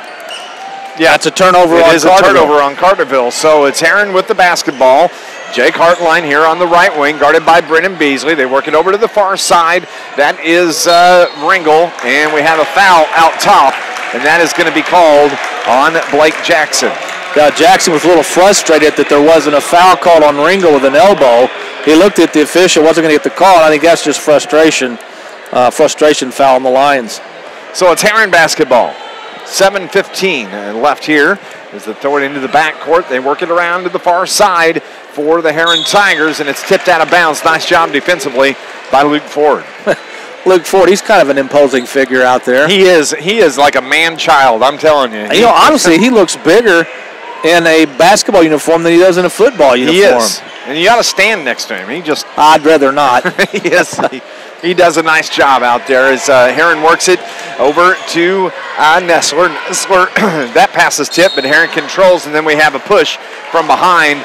Yeah, it's a turnover on Carterville. It is a turnover on Carterville. So it's Herrin with the basketball. Jake Hartline here on the right wing, guarded by Brendan Beasley. They work it over to the far side. That is uh, Ringel, and we have a foul out top, and that is going to be called on Blake Jackson. Now, Jackson was a little frustrated that there wasn't a foul called on Ringel with an elbow. He looked at the official, wasn't going to get the call, and I think that's just frustration, uh, frustration foul on the Lions. So it's Herrin basketball. seven fifteen left here as the throw it into the backcourt. They work it around to the far side for the Herrin Tigers, and it's tipped out of bounds. Nice job defensively by Luke Ford. Luke Ford, he's kind of an imposing figure out there. He is. He is like a man-child, I'm telling you. You know, honestly, he looks bigger in a basketball uniform than he does in a football uniform. He is. And you got to stand next to him. He just... I'd rather not. Yes, he, he does a nice job out there as uh, Herrin works it over to uh, Nestler. Nestler that passes tip, but Herrin controls, and then we have a push from behind.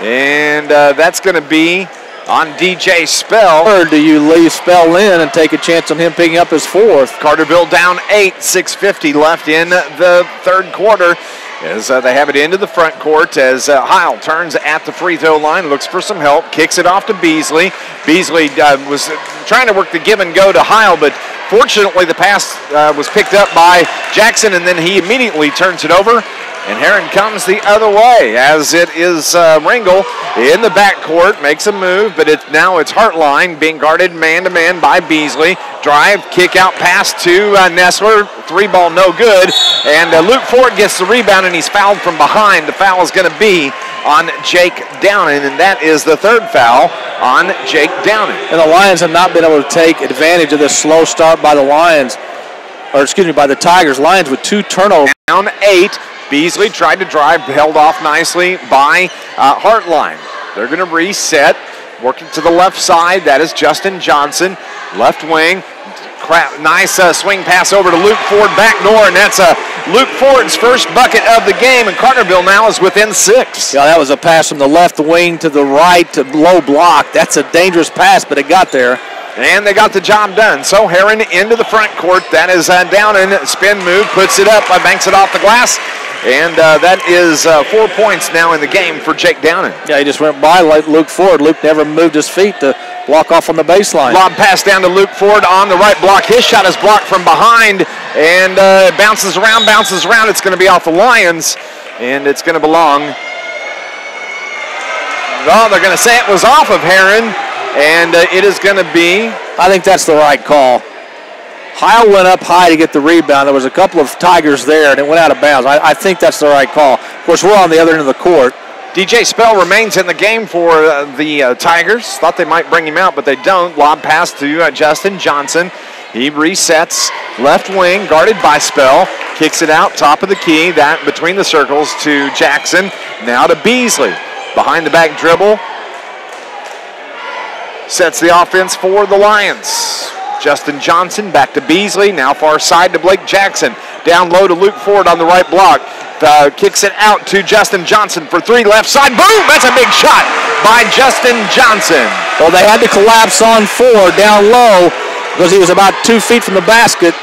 And uh, that's going to be on D J Spell. Or do you leave Spell in and take a chance on him picking up his fourth? Carterville down eight, six fifty left in the third quarter. As uh, they have it into the front court as uh, Heil turns at the free throw line, looks for some help, kicks it off to Beasley. Beasley uh, was trying to work the give and go to Heil, but fortunately the pass uh, was picked up by Jackson, and then he immediately turns it over. And Herrin comes the other way as it is uh, Ringel in the backcourt, makes a move, but it, now it's Hartline being guarded man-to-man by Beasley. Drive, kick out pass to uh, Nestler, three ball no good. And uh, Luke Ford gets the rebound, and he's fouled from behind. The foul is going to be on Jake Downen, and that is the third foul on Jake Downen. And the Lions have not been able to take advantage of this slow start by the Lions, or excuse me, by the Tigers. Lions with two turnovers. Down eight. Beasley tried to drive, held off nicely by uh, Hartline. They're going to reset, working to the left side. That is Justin Johnson, left wing. Crap, nice uh, swing pass over to Luke Ford, back door, and that's uh, Luke Ford's first bucket of the game, and Carterville now is within six. Yeah, that was a pass from the left wing to the right to low block. That's a dangerous pass, but it got there. And they got the job done. So Herrin into the front court. That is uh, Downen, spin move, puts it up, uh, banks it off the glass. And uh, that is uh, four points now in the game for Jake Downen. Yeah, he just went by like Luke Ford. Luke never moved his feet to block off on the baseline. Lob pass down to Luke Ford on the right block. His shot is blocked from behind, and uh, it bounces around, bounces around. It's going to be off the Lions, and it's going to belong. Well, they're going to say it was off of Herrin, and uh, it is going to be. I think that's the right call. Heil went up high to get the rebound. There was a couple of Tigers there, and it went out of bounds. I, I think that's the right call. Of course, we're on the other end of the court. D J Spell remains in the game for uh, the uh, Tigers. Thought they might bring him out, but they don't. Lob pass to uh, Justin Johnson. He resets left wing, guarded by Spell. Kicks it out, top of the key, that between the circles to Jackson. Now to Beasley. Behind the back dribble. Sets the offense for the Lions. Justin Johnson back to Beasley, now far side to Blake Jackson. Down low to Luke Ford on the right block. Uh, kicks it out to Justin Johnson for three, left side, boom! That's a big shot by Justin Johnson. Well, they had to collapse on Ford down low because he was about two feet from the basket,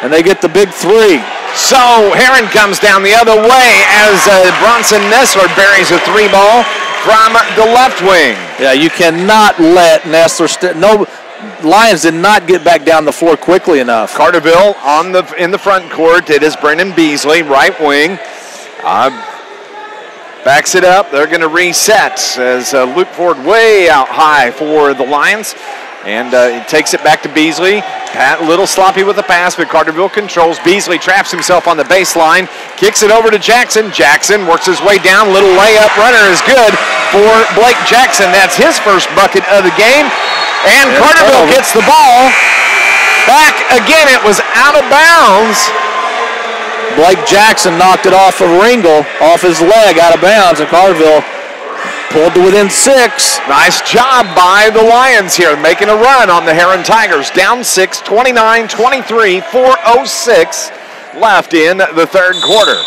and they get the big three. So Herrin comes down the other way as uh, Bronson Nestler buries a three ball from the left wing. Yeah, you cannot let Nestler, st no, Lions did not get back down the floor quickly enough. Carterville on the in the front court. It is Brendan Beasley, right wing. Uh, backs it up. They're going to reset as uh, Luke Ford way out high for the Lions. And uh, he takes it back to Beasley. Pat, a little sloppy with the pass, but Carterville controls. Beasley traps himself on the baseline. Kicks it over to Jackson. Jackson works his way down. Little layup runner is good for Blake Jackson. That's his first bucket of the game. And yeah, Carterville gets the ball back again. It was out of bounds. Blake Jackson knocked it off of Ringel, off his leg, out of bounds, and Carterville pulled to within six. Nice job by the Lions here, making a run on the Herrin Tigers. Down six, twenty-nine twenty-three, four oh six left in the third quarter.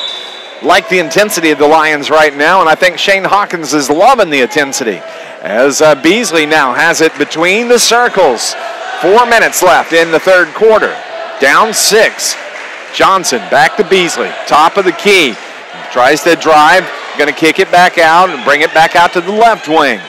Like the intensity of the Lions right now, and I think Shane Hawkins is loving the intensity. As uh, Beasley now has it between the circles. Four minutes left in the third quarter. Down six. Johnson back to Beasley. Top of the key. Tries to drive. Going to kick it back out and bring it back out to the left wing.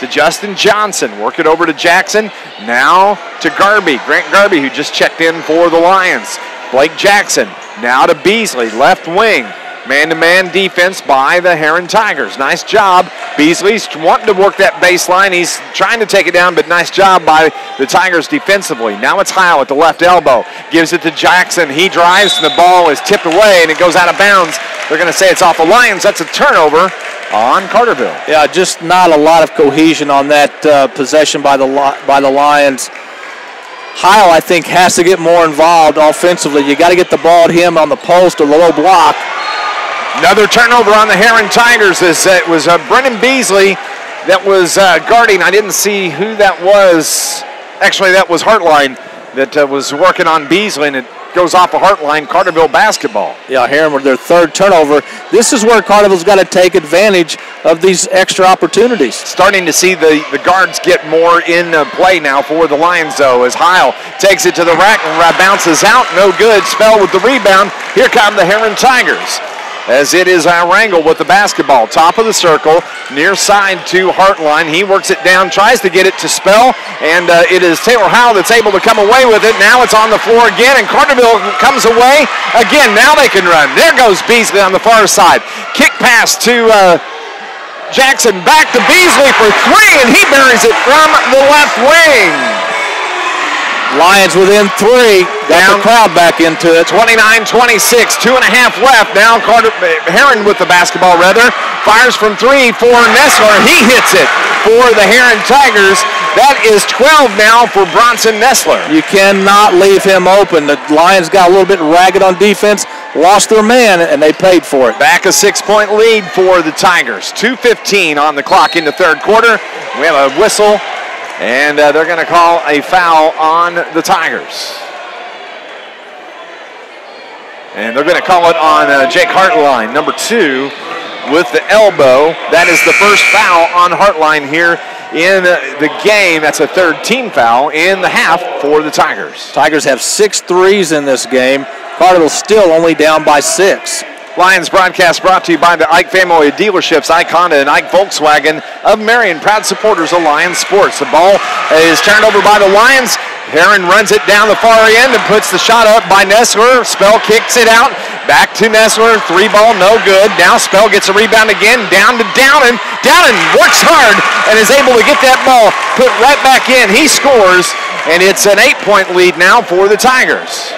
To Justin Johnson. Work it over to Jackson. Now to Garby. Grant Garby, who just checked in for the Lions. Blake Jackson. Now to Beasley. Left wing. Man-to-man defense by the Herrin Tigers. Nice job. Beasley's wanting to work that baseline. He's trying to take it down, but nice job by the Tigers defensively. Now it's Heil at the left elbow. Gives it to Jackson. He drives, and the ball is tipped away, and it goes out of bounds. They're going to say it's off the Lions. That's a turnover, on Carterville. Yeah, just not a lot of cohesion on that uh, possession by the by the Lions. Heil, I think, has to get more involved offensively. You got to get the ball to him on the post or low block. Another turnover on the Herrin Tigers. As it was uh, Brendan Beasley that was uh, guarding. I didn't see who that was. Actually, that was Hartline that uh, was working on Beasley, and it goes off a Hartline. Carterville basketball. Yeah, Herrin with their third turnover. This is where Carterville's got to take advantage of these extra opportunities. Starting to see the, the guards get more in uh, play now for the Lions, though, as Heil takes it to the rack and uh, bounces out. No good. Spell with the rebound. Here come the Herrin Tigers. As it is Wrangle with the basketball. Top of the circle, near side to Hartline. He works it down, tries to get it to Spell, and uh, it is Taylor Howell that's able to come away with it. Now it's on the floor again, and Carterville comes away again. Now they can run. There goes Beasley on the far side. Kick pass to uh, Jackson, back to Beasley for three, and he buries it from the left wing. Lions within three. Got the crowd back into it. twenty-nine twenty-six. Two and a half left. Now Carter, Herrin with the basketball, rather. Fires from three for Nestler. He hits it for the Herrin Tigers. That is twelve now for Bronson Nestler. You cannot leave him open. The Lions got a little bit ragged on defense, lost their man, and they paid for it. Back a six-point lead for the Tigers. two fifteen on the clock in the third quarter. We have a whistle. And uh, they're going to call a foul on the Tigers. And they're going to call it on uh, Jake Hartline, number two, with the elbow. That is the first foul on Hartline here in uh, the game. That's a third team foul in the half for the Tigers. Tigers have six threes in this game. Carterville still only down by six. Lions broadcast brought to you by the Ike Family of Dealerships, Ike Honda and Ike Volkswagen of Marion, proud supporters of Lions Sports. The ball is turned over by the Lions. Herrin runs it down the far end and puts the shot up by Nestler. Spell kicks it out. Back to Nestler. Three ball, no good. Now Spell gets a rebound again. Down to Downen. Downen works hard and is able to get that ball put right back in. He scores, and it's an eight-point lead now for the Tigers.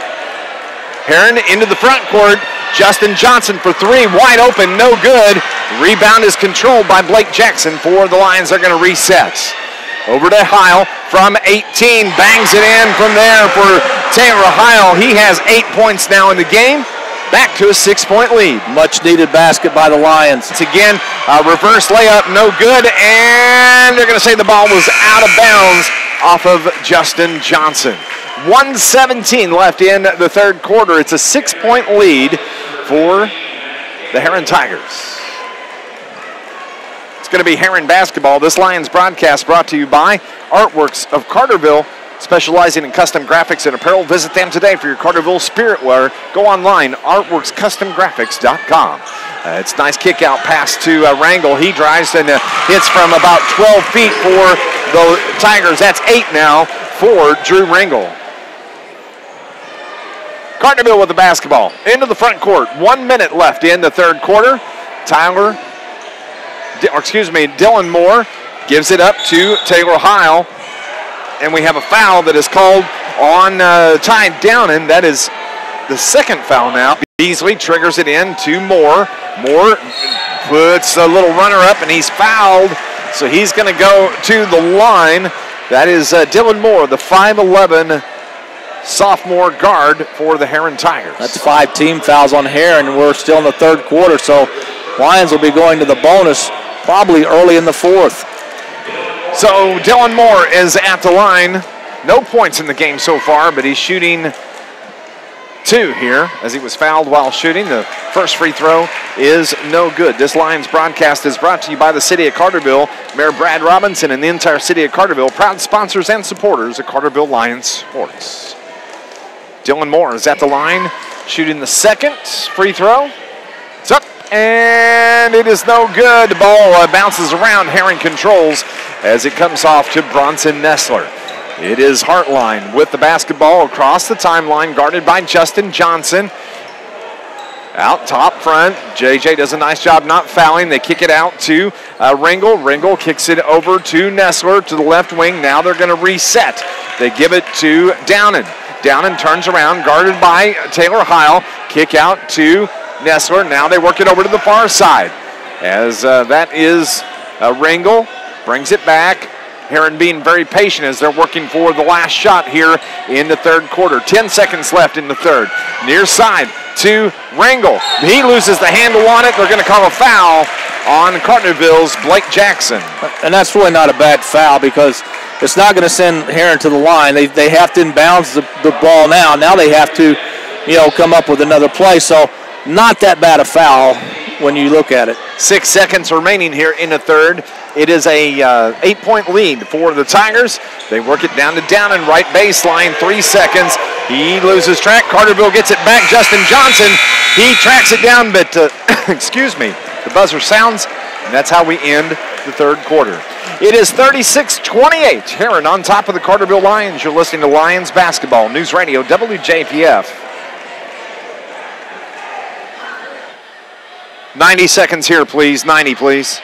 Herrin into the front court. Justin Johnson for three, wide open, no good. Rebound is controlled by Blake Jackson for the Lions. They're going to reset. Over to Heil from eighteen, bangs it in from there for Taylor Heil. He has eight points now in the game. Back to a six-point lead. Much needed basket by the Lions. It's again a reverse layup, no good, and they're going to say the ball was out of bounds off of Justin Johnson. one seventeen left in the third quarter. It's a six-point lead for the Herrin Tigers. It's going to be Herrin basketball. This Lions broadcast brought to you by Artworks of Carterville, specializing in custom graphics and apparel. Visit them today for your Carterville spirit wear. Go online, artworks custom graphics dot com. Uh, it's nice kick-out pass to uh, Ringel. He drives and uh, hits from about twelve feet for the Tigers. That's eight now for Drew Ringel. Carterville with the basketball. Into the front court. One minute left in the third quarter. Tyler, or excuse me, Dylan Moore gives it up to Taylor Heil. And we have a foul that is called on uh, Ty Downen. That is the second foul now. Beasley triggers it in to Moore. Moore puts a little runner up, and he's fouled. So he's going to go to the line. That is uh, Dylan Moore, the five eleven sophomore guard for the Herrin Tigers. That's five team fouls on Herrin. We're still in the third quarter, so Lions will be going to the bonus probably early in the fourth. So Dylan Moore is at the line. No points in the game so far, but he's shooting two here as he was fouled while shooting. The first free throw is no good. This Lions broadcast is brought to you by the City of Carterville, Mayor Brad Robinson, and the entire City of Carterville, proud sponsors and supporters of Carterville Lions Sports. Dylan Moore is at the line, shooting the second free throw. It's up, and it is no good. The ball uh, bounces around. Herrin controls as it comes off to Bronson Nestler. It is Hartline with the basketball across the timeline, guarded by Justin Johnson. Out top front, J J does a nice job not fouling. They kick it out to uh, Ringel. Ringel kicks it over to Nestler to the left wing. Now they're going to reset. They give it to Downen. Downen turns around, guarded by Taylor Heil. Kick out to Nestler. Now they work it over to the far side. as uh, that is uh, Ringel, brings it back. Herrin being very patient as they're working for the last shot here in the third quarter. Ten seconds left in the third. Near side to Ringel. He loses the handle on it. They're going to call a foul on Carterville's Blake Jackson. And that's really not a bad foul because it's not going to send Herrin to the line. They, they have to inbounds the, the ball now. Now they have to, you know, come up with another play. So not that bad a foul when you look at it. Six seconds remaining here in the third. It is a uh, eight-point lead for the Tigers. They work it down to Downen, right baseline, three seconds. He loses track. Carterville gets it back. Justin Johnson, he tracks it down, but uh, excuse me, the buzzer sounds, and that's how we end the third quarter. It is thirty-six twenty-eight. Herrin on top of the Carterville Lions. You're listening to Lions Basketball News Radio, W J P F. ninety seconds here, please. ninety, please.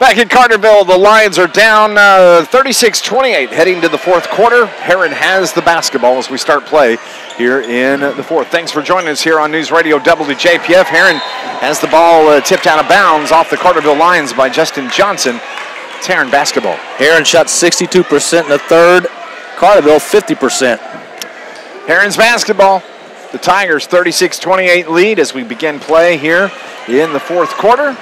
Back in Carterville, the Lions are down thirty-six twenty-eight, uh, heading to the fourth quarter. Herrin has the basketball as we start play here in the fourth. Thanks for joining us here on News Radio W J P F. Herrin has the ball uh, tipped out of bounds off the Carterville Lions by Justin Johnson. It's Herrin basketball. Herrin shot sixty-two percent in the third. Carterville, fifty percent. Herrin's basketball. The Tigers, thirty-six twenty-eight lead as we begin play here in the fourth quarter,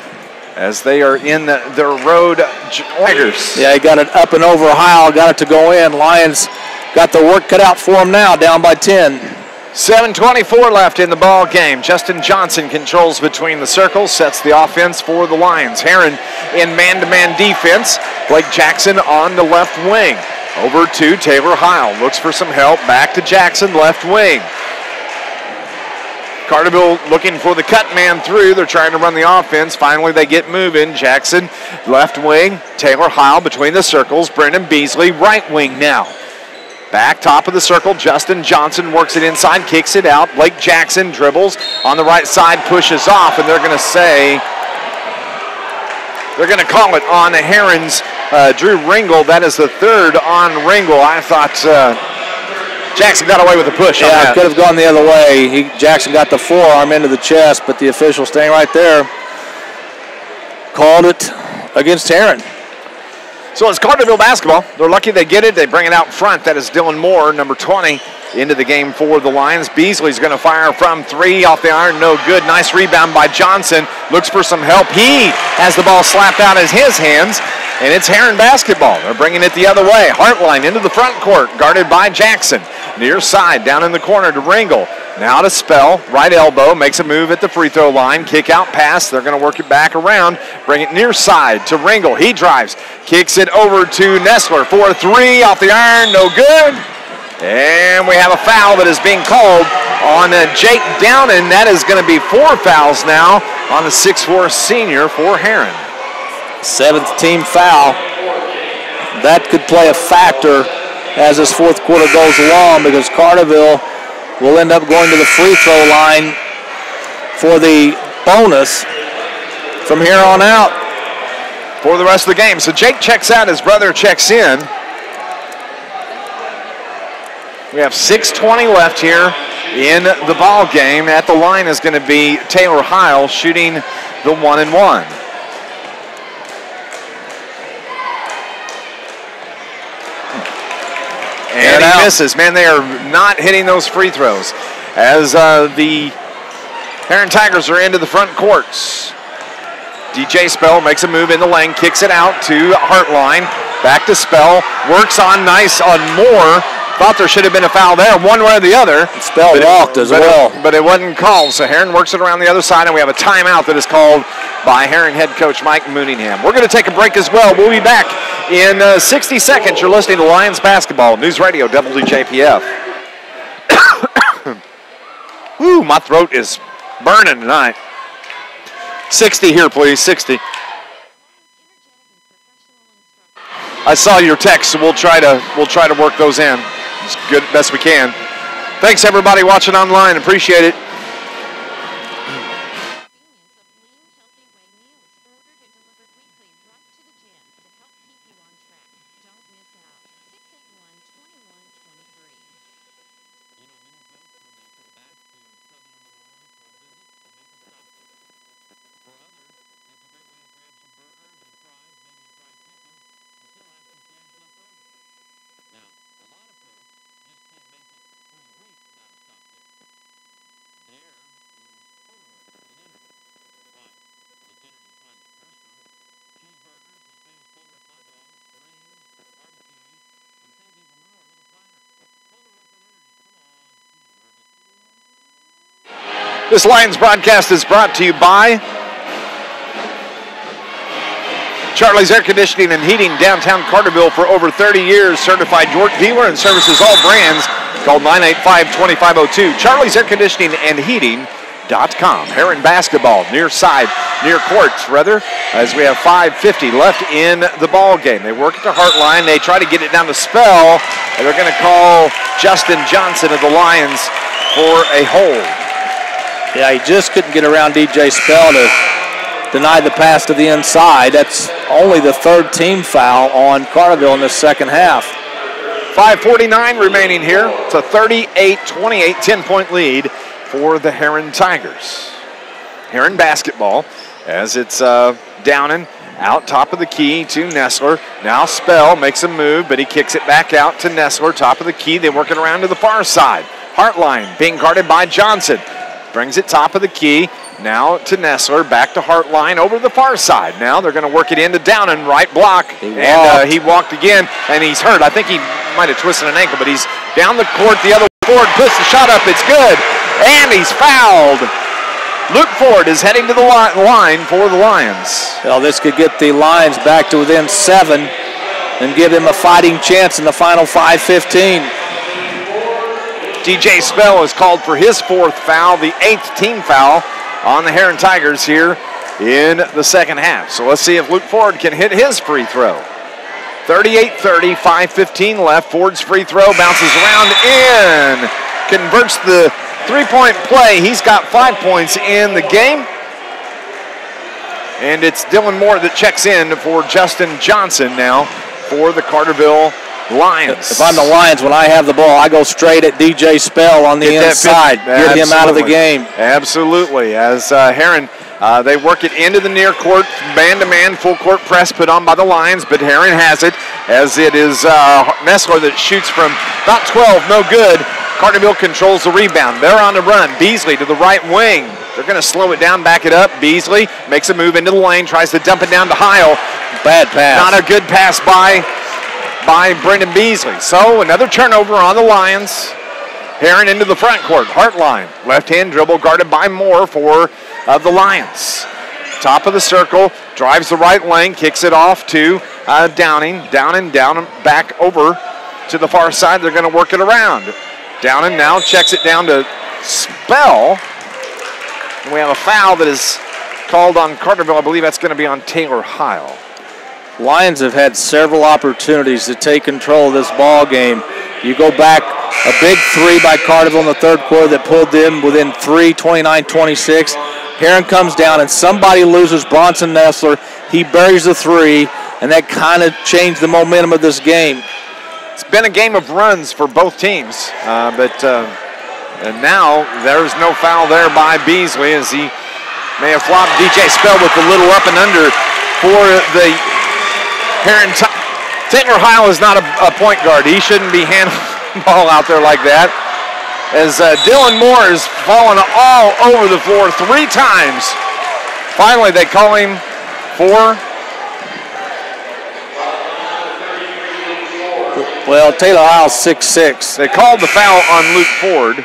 as they are in the, their road Tigers. Yeah, he got it up and over. Heil got it to go in. Lions got the work cut out for them now, down by ten. seven twenty-four left in the ball game. Justin Johnson controls between the circles, sets the offense for the Lions. Herrin in man-to-man defense. Blake Jackson on the left wing. Over to Taylor Heil. Looks for some help. Back to Jackson, left wing. Carterville looking for the cut man through. They're trying to run the offense. Finally, they get moving. Jackson, left wing. Taylor Heil between the circles. Brendan Beasley, right wing now. Back top of the circle. Justin Johnson works it inside, kicks it out. Blake Jackson dribbles on the right side, pushes off, and they're going to say, they're going to call it on the Herrin's uh, Drew Ringel. That is the third on Ringel. I thought... Uh, Jackson got away with a push. Yeah, could have gone the other way. He, Jackson got the forearm into the chest, but the official staying right there called it against Herrin. So it's Carterville basketball. They're lucky they get it. They bring it out front. That is Dylan Moore, number twenty, into the game for the Lions. Beasley's going to fire from three off the iron. No good. Nice rebound by Johnson. Looks for some help. He has the ball slapped out of his hands. And it's Herrin basketball. They're bringing it the other way. Hartline into the front court, guarded by Jackson. Near side, down in the corner to Ringel. Now to Spell, right elbow, makes a move at the free throw line. Kick out pass, they're going to work it back around. Bring it near side to Ringel. He drives, kicks it over to Nestler for a three off the iron, no good. And we have a foul that is being called on uh, Jake Downen. That is going to be four fouls now on the six foot four senior for Herrin. Seventh team foul. That could play a factor as this fourth quarter goes along because Carterville will end up going to the free throw line for the bonus from here on out. for the rest of the game. So Jake checks out, his brother checks in. We have six twenty left here in the ball game. At the line is going to be Taylor Heil shooting the one and one. And, and he misses. Man, they are not hitting those free throws as uh, the Herrin Tigers are into the front courts. D J Spell makes a move in the lane, kicks it out to Hartline. Back to Spell, works on nice on Moore. Thought there should have been a foul there, one way or the other. And Spell walked as well. But it wasn't called, so Herrin works it around the other side, and we have a timeout that is called by Herrin head coach Mike Mooningham. We're going to take a break as well. We'll be back in uh, sixty seconds. You're listening to Lions Basketball, News Radio, W J P F. Ooh, my throat is burning tonight. sixty here, please, sixty. I saw your text, so we'll try to we'll try to work those in as good best we can. Thanks everybody watching online, appreciate it. This Lions broadcast is brought to you by Charlie's Air Conditioning and Heating, downtown Carterville for over thirty years. Certified York dealer and services all brands. Call nine eight five, two five oh two. Charlie's Air Conditioning and Heating dot com. Herrin basketball near side, near courts rather, as we have five fifty left in the ball game. They work at the Hartline. They try to get it down to Spell, and they're going to call Justin Johnson of the Lions for a hold. Yeah, he just couldn't get around D J Spell to deny the pass to the inside. That's only the third team foul on Carterville in the second half. five forty-nine remaining here. It's a thirty-eight twenty-eight, ten-point lead for the Herrin Tigers. Herrin basketball as it's uh, Downen out top of the key to Nestler. Now Spell makes a move, but he kicks it back out to Nestler, top of the key. They work it around to the far side. Hartline being guarded by Johnson. Brings it top of the key, now to Nestler, back to Hartline, over to the far side. Now they're going to work it into Downen, right block, he and uh, he walked again, and he's hurt. I think he might have twisted an ankle, but he's down the court. The other Ford puts the shot up, it's good, and he's fouled. Luke Ford is heading to the line for the Lions. Well, this could get the Lions back to within seven and give them a fighting chance in the final five fifteen. D J Spell has called for his fourth foul, the eighth team foul on the Herrin Tigers here in the second half. So let's see if Luke Ford can hit his free throw. thirty-eight thirty, five fifteen left. Ford's free throw bounces around in. Converts the three-point play. He's got five points in the game. And it's Dylan Moore that checks in for Justin Johnson now for the Carterville Lions. If I'm the Lions, when I have the ball, I go straight at D J Spell on the Get inside. Get him out of the game. Absolutely. As uh, Herrin, uh, they work it into the near court, man-to-man, full-court press put on by the Lions, but Herrin has it as it is uh, Nestler that shoots from about twelve, no good. Carterville controls the rebound. They're on the run. Beasley to the right wing. They're going to slow it down, back it up. Beasley makes a move into the lane, tries to dump it down to Heil. Bad pass. Not a good pass by... by Brendan Beasley. So another turnover on the Lions. Herrin into the front court. Hartline, left-hand dribble guarded by Moore for uh, the Lions. Top of the circle, drives the right lane, kicks it off to uh, Downen. Downen, Downen back over to the far side. They're going to work it around. Downen now checks it down to Spell. And we have a foul that is called on Carterville. I believe that's going to be on Taylor Heil. Lions have had several opportunities to take control of this ball game. You go back, a big three by Carterville in the third quarter that pulled them within three, twenty-nine twenty-six. Herrin comes down and somebody loses. Bronson Nestler. He buries the three, and that kind of changed the momentum of this game. It's been a game of runs for both teams, uh, but uh, and now there's no foul there by Beasley as he may have flopped D J Spell with a little up and under for the Herrin. Taylor Heil is not a, a point guard. He shouldn't be handling the ball out there like that. As uh, Dylan Moore is falling all over the floor three times. Finally, they call him for. Well, Taylor Heil six six. They called the foul on Luke Ford.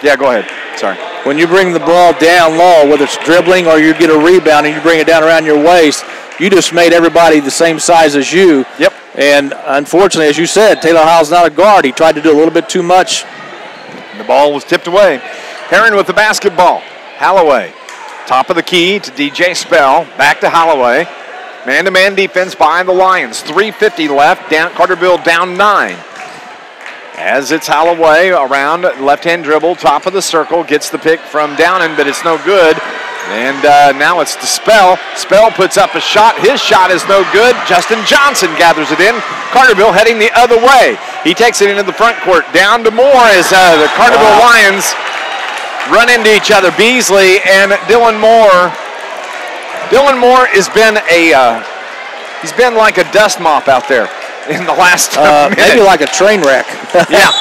Yeah, go ahead. Sorry. When you bring the ball down low, whether it's dribbling or you get a rebound and you bring it down around your waist, you just made everybody the same size as you. Yep. And unfortunately, as you said, Taylor Heil's not a guard. He tried to do a little bit too much. And the ball was tipped away. Herrin with the basketball. Halloway, top of the key to D J Spell. Back to Halloway. Man-to-man defense by the Lions. three fifty left. Down, Carterville down nine. As it's Halloway around, left-hand dribble, top of the circle. Gets the pick from Downen, but it's no good. And uh, now it's the Spell. Spell puts up a shot. His shot is no good. Justin Johnson gathers it in. Carterville heading the other way. He takes it into the front court. Down to Moore as uh, the Carterville wow. Lions run into each other. Beasley and Dylan Moore. Dylan Moore has been a uh, he's been like a dust mop out there in the last uh, minute. Maybe like a train wreck. Yeah.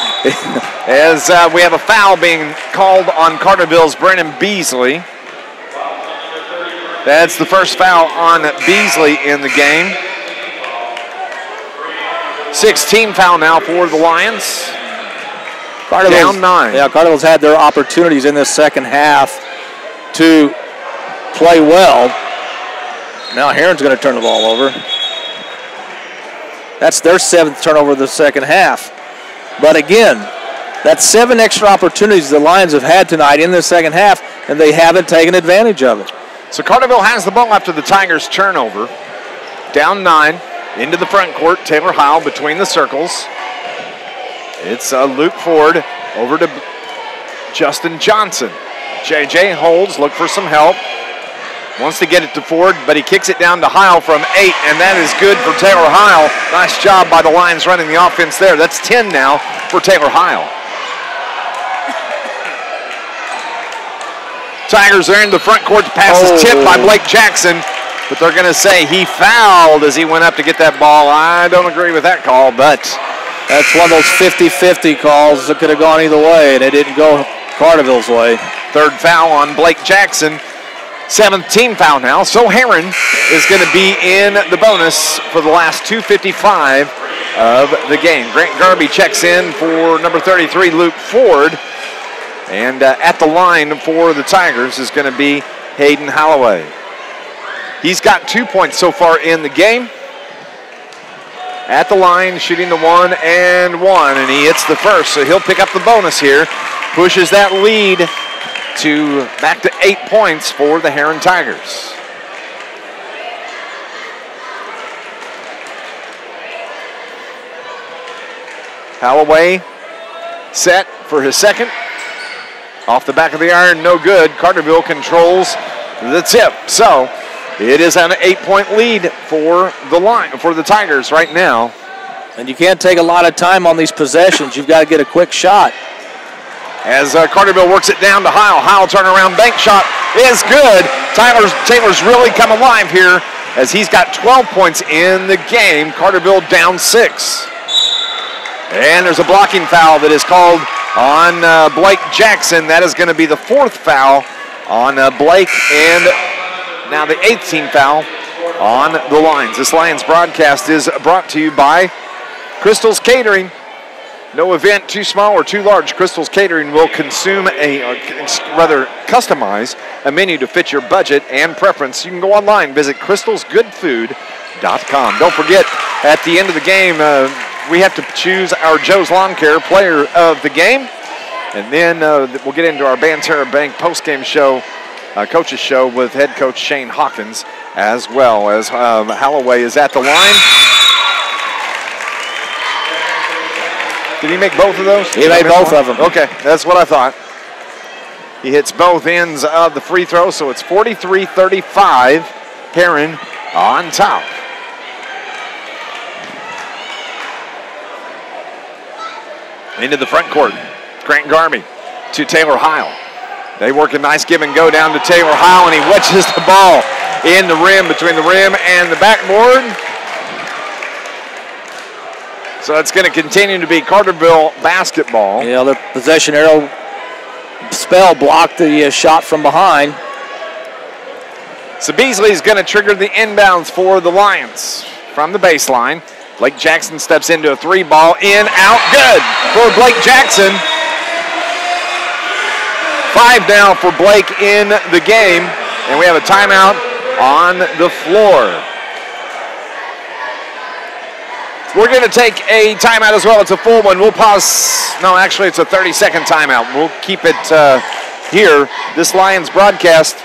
As uh, we have a foul being called on Carterville's Brendan Beasley. That's the first foul on Beasley in the game. sixteen foul now for the Lions. Down nine. Yeah, Carterville's had their opportunities in this second half to play well. Now Herrin's going to turn the ball over. That's their seventh turnover of the second half. But again, that's seven extra opportunities the Lions have had tonight in the second half, and they haven't taken advantage of it. So Carterville has the ball after the Tigers' turnover. Down nine, into the front court. Taylor Heil between the circles. It's uh, Luke Ford over to Justin Johnson. J J holds, look for some help. Wants to get it to Ford, but he kicks it down to Heil from eight, and that is good for Taylor Heil. Nice job by the Lions running the offense there. That's ten now for Taylor Heil. Tigers are in the front court. Pass is oh. tipped by Blake Jackson, but they're going to say he fouled as he went up to get that ball. I don't agree with that call, but that's one of those fifty fifty calls that could have gone either way, and it didn't go Carterville's way. Third foul on Blake Jackson. Seventh team foul now. So Herrin is going to be in the bonus for the last two fifty-five of the game. Grant Garby checks in for number thirty-three, Luke Ford. And uh, at the line for the Tigers is going to be Hayden Halloway. He's got two points so far in the game. At the line, shooting the one and one, and he hits the first, so he'll pick up the bonus here. Pushes that lead to back to eight points for the Herrin Tigers. Halloway set for his second. Off the back of the iron, no good. Carterville controls the tip. So it is an eight-point lead for the line for the Tigers right now. And you can't take a lot of time on these possessions. You've got to get a quick shot. As uh, Carterville works it down to Heil. Heil turnaround bank shot is good. Tyler's, Taylor's really come alive here as he's got twelve points in the game. Carterville down six. And there's a blocking foul that is called on uh, Blake Jackson. That is going to be the fourth foul on uh, Blake, and now the eighth team foul on the Lions. This Lions broadcast is brought to you by Crystal's Catering. No event too small or too large. Crystal's Catering will consume a, or rather customize a menu to fit your budget and preference. You can go online, visit crystals good food dot com. Don't forget, at the end of the game, uh, we have to choose our Joe's Lawn Care player of the game. And then uh, we'll get into our Banterra Bank postgame show, uh, coach's show with head coach Shane Hawkins, as well as um, Halloway is at the line. Did he make both of those? He made both of them. Okay, that's what I thought. He hits both ends of the free throw, so it's forty-three thirty-five. Herrin on top. Into the front court, Grant Garby to Taylor Heil. They work a nice give and go down to Taylor Heil, and he wedges the ball in the rim, between the rim and the backboard. So it's gonna continue to be Carterville basketball. Yeah, the possession arrow Spell blocked the uh, shot from behind. So Beasley's gonna trigger the inbounds for the Lions from the baseline. Blake Jackson steps into a three ball, in, out, good for Blake Jackson. Five now for Blake in the game, and we have a timeout on the floor. We're gonna take a timeout as well. It's a full one. We'll pause, no, actually it's a thirty second timeout. We'll keep it uh, here. This Lions broadcast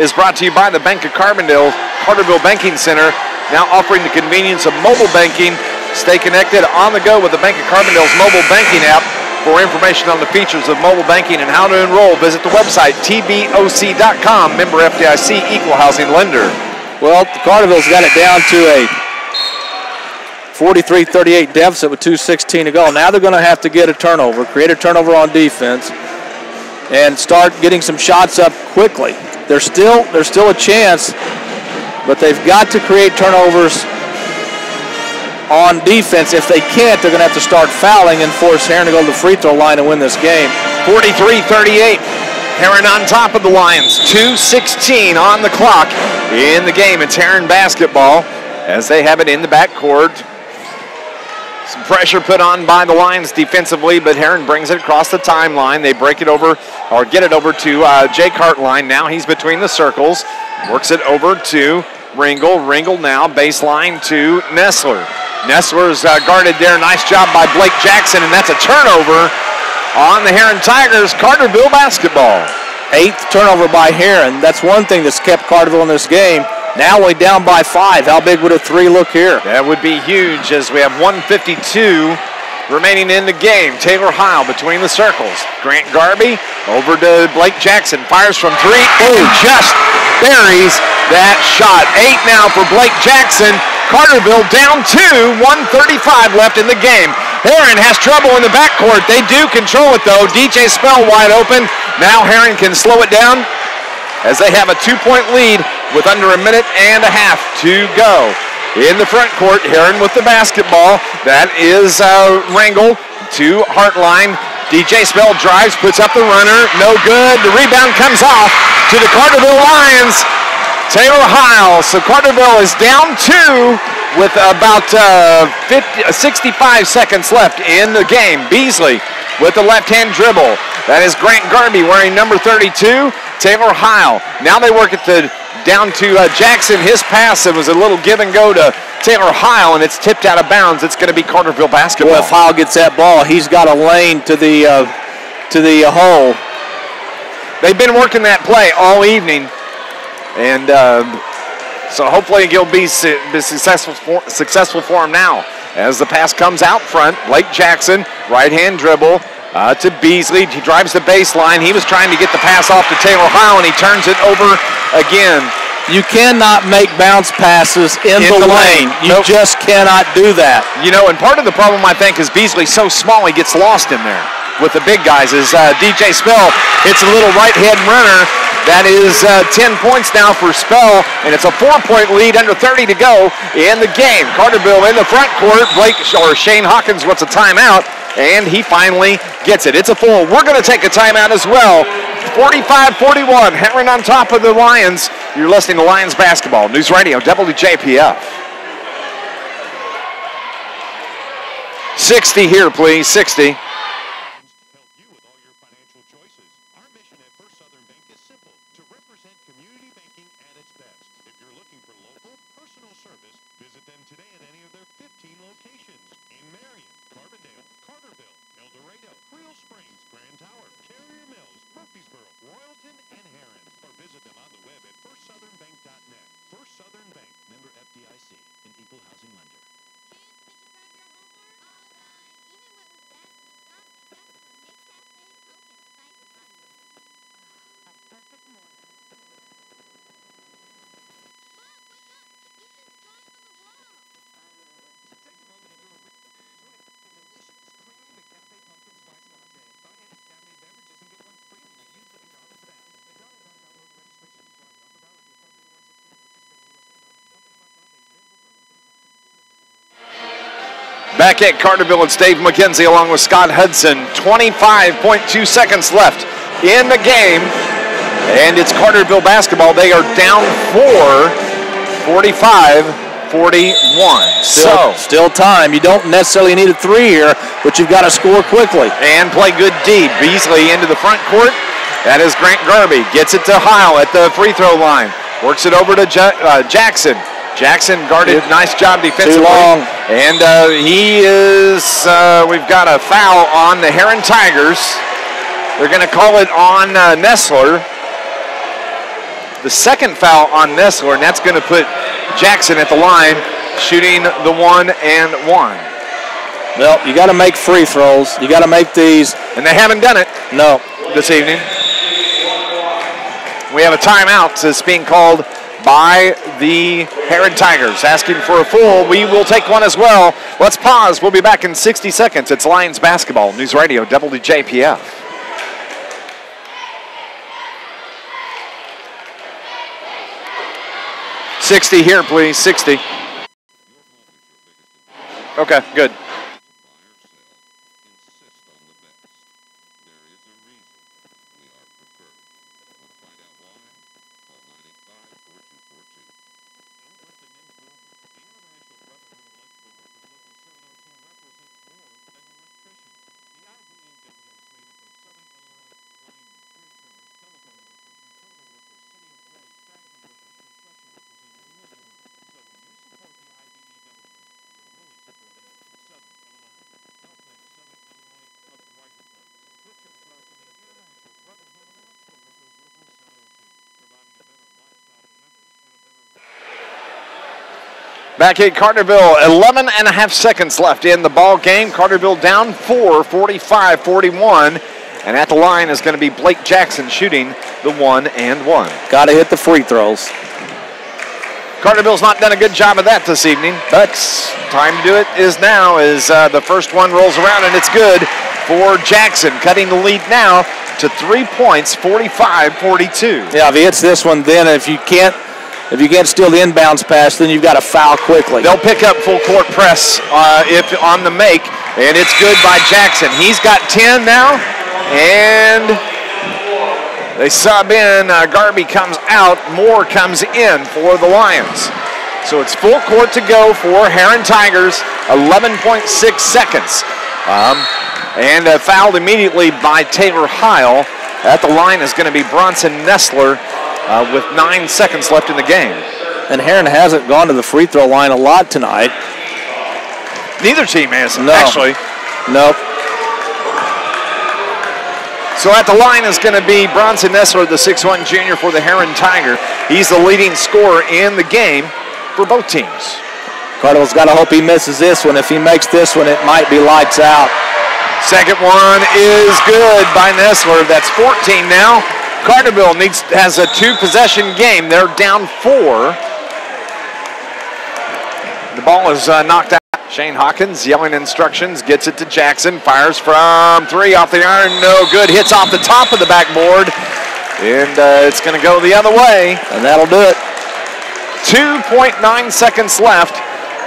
is brought to you by the Bank of Carbondale, Carterville Banking Center, now offering the convenience of mobile banking. Stay connected on the go with the Bank of Carbondale's mobile banking app. For information on the features of mobile banking and how to enroll, visit the website, t b o c dot com, member F D I C, equal housing lender. Well, Carterville's got it down to a forty-three thirty-eight deficit with two sixteen to go. Now they're going to have to get a turnover, create a turnover on defense, and start getting some shots up quickly. There's still, there's still a chance, but they've got to create turnovers on defense. If they can't, they're going to have to start fouling and force Herrin to go to the free throw line and win this game. forty-three thirty-eight. Herrin on top of the Lions. two sixteen on the clock in the game. It's Herrin basketball as they have it in the backcourt. Some pressure put on by the Lions defensively, but Herrin brings it across the timeline. They break it over, or get it over to uh, Jake Hartline. Now he's between the circles. Works it over to Ringel. Ringel now baseline to Nestler. Nestler's uh, guarded there. Nice job by Blake Jackson, and that's a turnover on the Herrin Tigers. Carterville basketball. Eighth turnover by Herrin. That's one thing that's kept Carterville in this game. Now we're down by five. How big would a three look here? That would be huge, as we have one fifty-two remaining in the game. Taylor Heil between the circles. Grant Garby over to Blake Jackson. Fires from three. Oh, just buries that shot. Eight now for Blake Jackson. Carterville down two, one thirty-five left in the game. Herrin has trouble in the backcourt. They do control it, though. D J Spell wide open. Now Herrin can slow it down as they have a two-point lead with under a minute and a half to go. In the front court, Herrin with the basketball. That is uh, Ringel to Hartline. D J Spell drives, puts up the runner. No good. The rebound comes off to the Carterville Lions. Taylor Heil. So Carterville is down two with about uh, fifty, uh, sixty-five seconds left in the game. Beasley with the left-hand dribble. That is Grant Garby wearing number thirty-two. Taylor Heil. Now they work it to, down to uh, Jackson. His pass, it was a little give and go to Taylor Heil, and it's tipped out of bounds. It's going to be Carterville basketball. Well, if Heil gets that ball, he's got a lane to the uh, to the uh, hole. They've been working that play all evening. And uh, so hopefully he'll be, su be successful, for, successful for him now. As the pass comes out front, Blake Jackson, right-hand dribble uh, to Beasley. He drives the baseline. He was trying to get the pass off to Taylor Heil, and he turns it over again. You cannot make bounce passes in, in the, the lane. lane. You nope. just cannot do that. You know, and part of the problem, I think, is Beasley's so small he gets lost in there with the big guys. Is uh, D J Spell hits a little right-hand runner. That is uh, ten points now for Spell, and it's a four-point lead, under thirty to go in the game. Carterville in the front court. Blake, or Shane Hawkins wants a timeout, and he finally gets it. It's a foul. We're going to take a timeout as well. forty-five forty-one, Herrin on top of the Lions. You're listening to Lions Basketball, News Radio, W J P F. sixty here, please, sixty. Back at Carterville, it's Dave McKenzie along with Scott Hudson. twenty-five point two seconds left in the game. And it's Carterville basketball. They are down four, forty-five forty-one. Still, so, still time. You don't necessarily need a three here, but you've got to score quickly. And play good deep. Beasley into the front court. That is Grant Garby. Gets it to Heil at the free throw line. Works it over to Ja- uh, Jackson. Jackson guarded, nice job defensively. Too long. And uh, he is, uh, we've got a foul on the Herrin Tigers. They're going to call it on uh, Nestler. The second foul on Nestler, and that's going to put Jackson at the line, shooting the one and one. Well, you got to make free throws. You got to make these. And they haven't done it. No. This evening. We have a timeout that's being called by the Herrin Tigers, asking for a foul. We will take one as well. Let's pause. We'll be back in sixty seconds. It's Lions Basketball, News Radio, W J P F. sixty here, please, sixty. Okay, good. Back at Carterville, eleven and a half seconds left in the ball game. Carterville down four, forty-five forty-one. And at the line is going to be Blake Jackson shooting the one and one. Got to hit the free throws. Carterville's not done a good job of that this evening, but time to do it is now as uh, the first one rolls around, and it's good for Jackson, cutting the lead now to three points, forty-five forty-two. Yeah, if he hits this one, then if you can't, If you can't steal the inbounds pass, then you've got to foul quickly. They'll pick up full court press uh, if on the make, and it's good by Jackson. He's got ten now, and they sub in. Uh, Garby comes out. Moore comes in for the Lions. So it's full court to go for Herrin Tigers, eleven point six seconds. Um, and uh, fouled immediately by Taylor Heil. At the line is going to be Bronson Nestler. Uh, with nine seconds left in the game. And Herrin hasn't gone to the free throw line a lot tonight. Neither team has, no. actually. Nope. So at the line is going to be Bronson Nestler, the six one junior for the Herrin Tiger. He's the leading scorer in the game for both teams. Carterville's got to hope he misses this one. If he makes this one, it might be lights out. Second one is good by Nestler. That's fourteen now. Carterville needs, has a two-possession game. They're down four. The ball is uh, knocked out. Shane Hawkins yelling instructions, gets it to Jackson, fires from three off the iron, no good, hits off the top of the backboard, and uh, it's going to go the other way, and that'll do it. two point nine seconds left,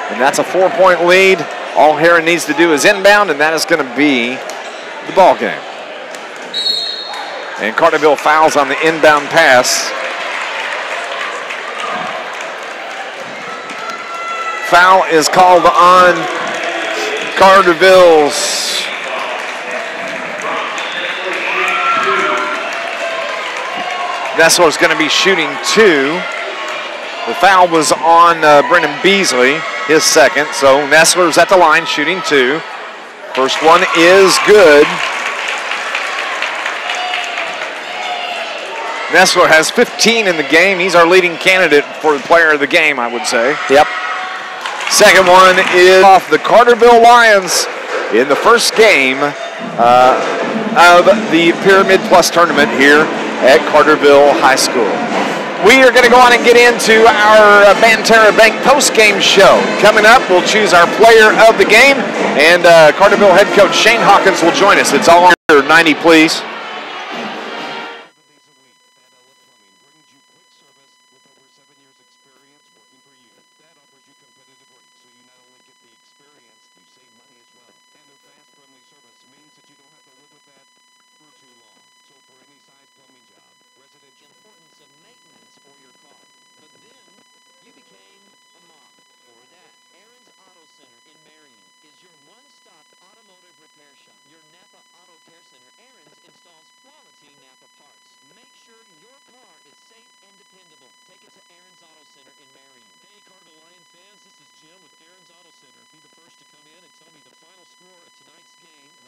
and that's a four-point lead. All Herrin needs to do is inbound, and that is going to be the ball game. And Carterville fouls on the inbound pass. Foul is called on Carterville's. Nestler's going to be shooting two. The foul was on uh, Brendan Beasley, his second. So Nestler's at the line shooting two. First one is good. Nestler has fifteen in the game. He's our leading candidate for the player of the game, I would say. Yep. Second one is off the Carterville Lions in the first game uh, of the Pyramid Plus Tournament here at Carterville High School. We are going to go on and get into our Banterra Bank post-game show. Coming up, we'll choose our player of the game, and uh, Carterville head coach Shane Hawkins will join us. It's all under ninety, please. Experience working for you. That offers you competitive rates, so you not only get the experience, you save money. ensure your car is safe and dependable. Take it to Aaron's Auto Center in Marion. Hey, Carterville Lion fans, this is Jim with Aaron's Auto Center. Be the first to come in and tell me the final score of tonight's game. And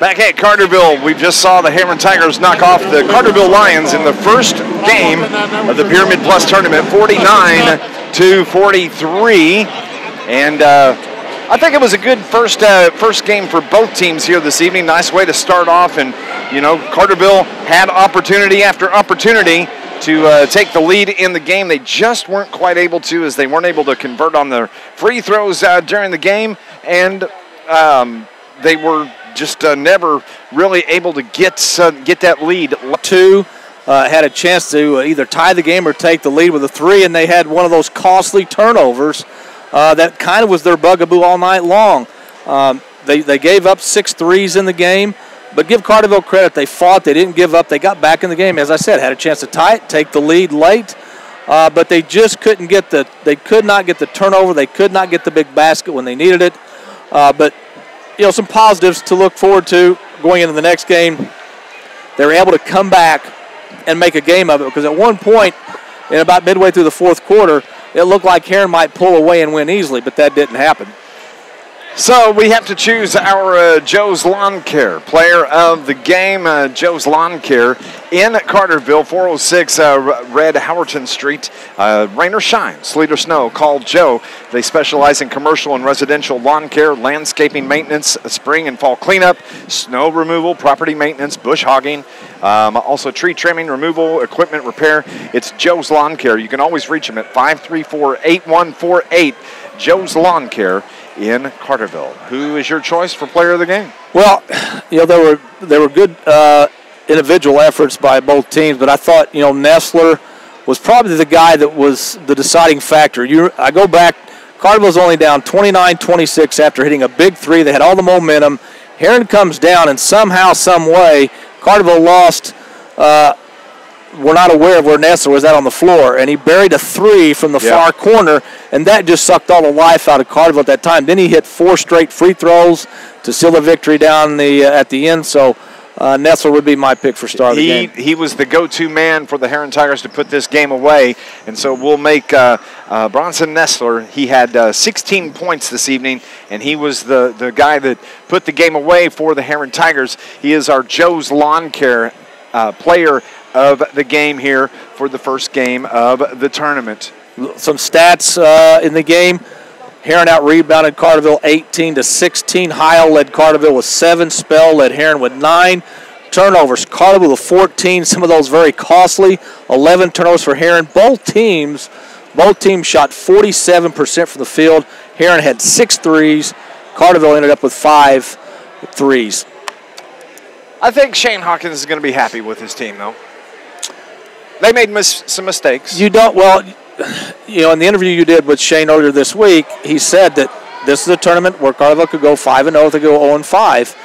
back at Carterville, we just saw the Herrin Tigers knock off the Carterville Lions in the first game of the Pyramid Plus Tournament, forty-nine to forty-three. And uh, I think it was a good first uh, first game for both teams here this evening. Nice way to start off. And, you know, Carterville had opportunity after opportunity to uh, take the lead in the game. They just weren't quite able to, as they weren't able to convert on their free throws uh, during the game. And um, they were just uh, never really able to get uh, get that lead. Two uh, had a chance to either tie the game or take the lead with a three, and they had one of those costly turnovers uh, that kind of was their bugaboo all night long. Um, they, they gave up six threes in the game, but give Carterville credit. They fought. They didn't give up. They got back in the game. As I said, had a chance to tie it, take the lead late, uh, but they just couldn't get the – they could not get the turnover. They could not get the big basket when they needed it. Uh, but – You know, some positives to look forward to going into the next game. They were able to come back and make a game of it, because at one point, in about midway through the fourth quarter, it looked like Herrin might pull away and win easily, but that didn't happen. So we have to choose our uh, Joe's Lawn Care player of the game. Uh, Joe's Lawn Care in Carterville, four oh six uh, Red Howerton Street. Uh, rain or shine, sleet or snow, call Joe. They specialize in commercial and residential lawn care, landscaping maintenance, spring and fall cleanup, snow removal, property maintenance, bush hogging, um, also tree trimming, removal, equipment repair. It's Joe's Lawn Care. You can always reach them at five three four, eight one four eight. Joe's Lawn Care in Carterville. Who is your choice for player of the game? Well, you know, there were there were good uh, individual efforts by both teams, but I thought, you know, Nestler was probably the guy that was the deciding factor. You, I go back, Carterville's only down twenty-nine twenty-six after hitting a big three. They had all the momentum. Herrin comes down, and somehow, some way, Carterville lost. Uh, we're not aware of where Nestler was at on the floor, and he buried a three from the yep. far corner, and that just sucked all the life out of Carterville at that time. Then he hit four straight free throws to seal the victory down the uh, at the end, so uh, Nestler would be my pick for star of the he, game. He was the go-to man for the Herrin Tigers to put this game away, and so we'll make uh, uh, Bronson Nestler. He had uh, sixteen points this evening, and he was the, the guy that put the game away for the Herrin Tigers. He is our Joe's Lawn Care uh, player of the game here for the first game of the tournament. Some stats uh, in the game. Herrin out-rebounded Carterville eighteen to sixteen. Heil led Carterville with seven. Spell led Herrin with nine. Turnovers, Carterville with fourteen. Some of those very costly. eleven turnovers for Herrin. Both teams, both teams shot forty-seven percent from the field. Herrin had six threes. Carterville ended up with five threes. I think Shane Hawkins is going to be happy with his team, though. They made mis some mistakes. You don't, well, you know, in the interview you did with Shane earlier this week, he said that this is a tournament where Carterville could go five and oh, if they go oh and five.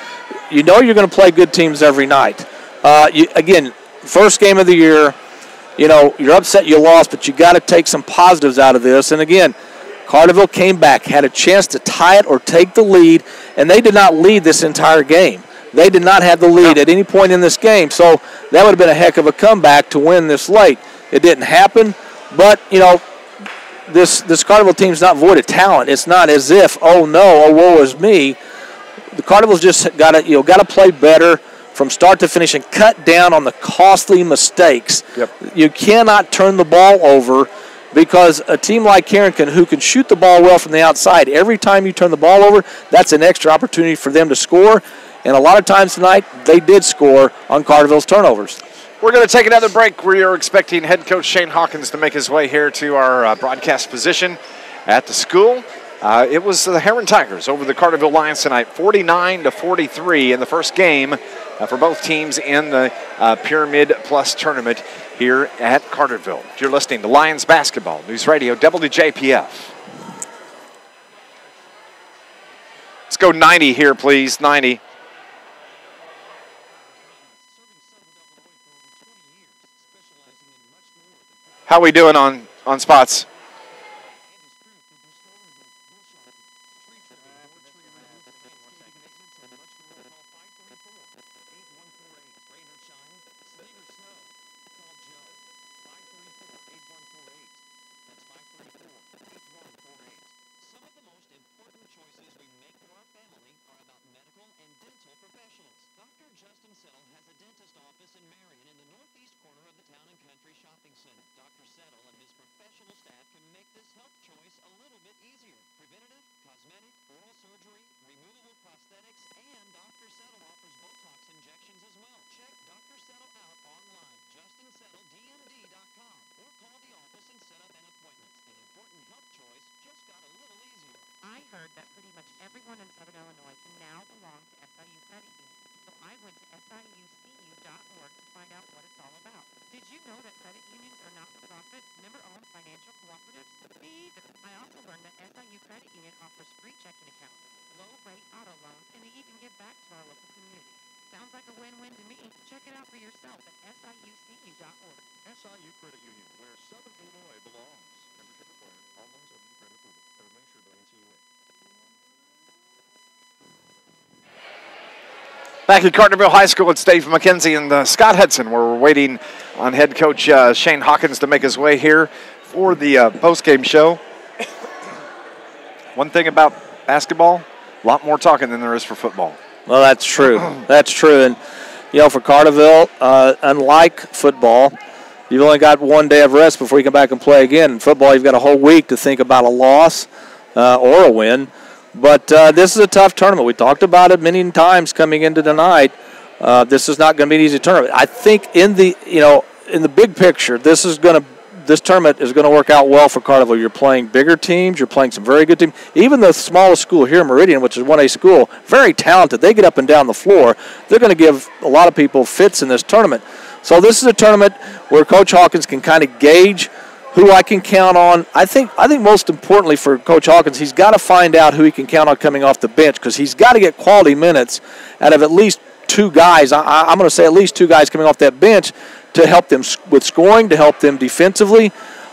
You know you're going to play good teams every night. Uh, you, again, first game of the year, you know, you're upset you lost, but you got to take some positives out of this. And again, Carterville came back, had a chance to tie it or take the lead, and they did not lead this entire game. They did not have the lead at any point in this game, so that would have been a heck of a comeback to win this late. It didn't happen, but, you know, this this Carterville team's not void of talent. It's not as if, oh, no, oh, woe is me. The Carterville's just got to, you know, got to play better from start to finish and cut down on the costly mistakes. Yep. You cannot turn the ball over, because a team like Herrin can, who can shoot the ball well from the outside, every time you turn the ball over, that's an extra opportunity for them to score. And a lot of times tonight, they did score on Carterville's turnovers. We're going to take another break. We are expecting head coach Shane Hawkins to make his way here to our uh, broadcast position at the school. Uh, it was the Herrin Tigers over the Carterville Lions tonight, forty-nine to forty-three in the first game uh, for both teams in the uh, Pyramid Plus Tournament here at Carterville. You're listening to Lions Basketball, News Radio W J P F. Let's go ninety here, please, ninety. How we doing on, on spots? Back at Carterville High School, it's Dave McKenzie and uh, Scott Hudson, where we're waiting on head coach uh, Shane Hawkins to make his way here for the uh, postgame show. One thing about basketball, a lot more talking than there is for football. Well, that's true. That's true. And, you know, for Carterville, uh, unlike football, you've only got one day of rest before you come back and play again. In football, you've got a whole week to think about a loss uh, or a win. But uh, this is a tough tournament. We talked about it many times coming into tonight. Uh, this is not going to be an easy tournament. I think in the you know in the big picture, this is going to this tournament is going to work out well for Carterville. You're playing bigger teams. You're playing some very good teams. Even the smallest school here, Meridian, which is one A school, very talented. They get up and down the floor. They're going to give a lot of people fits in this tournament. So this is a tournament where Coach Hawkins can kind of gauge who I can count on. I think I think most importantly for Coach Hawkins, he's got to find out who he can count on coming off the bench, because he's got to get quality minutes out of at least two guys. I, I'm going to say at least two guys coming off that bench to help them with scoring, to help them defensively.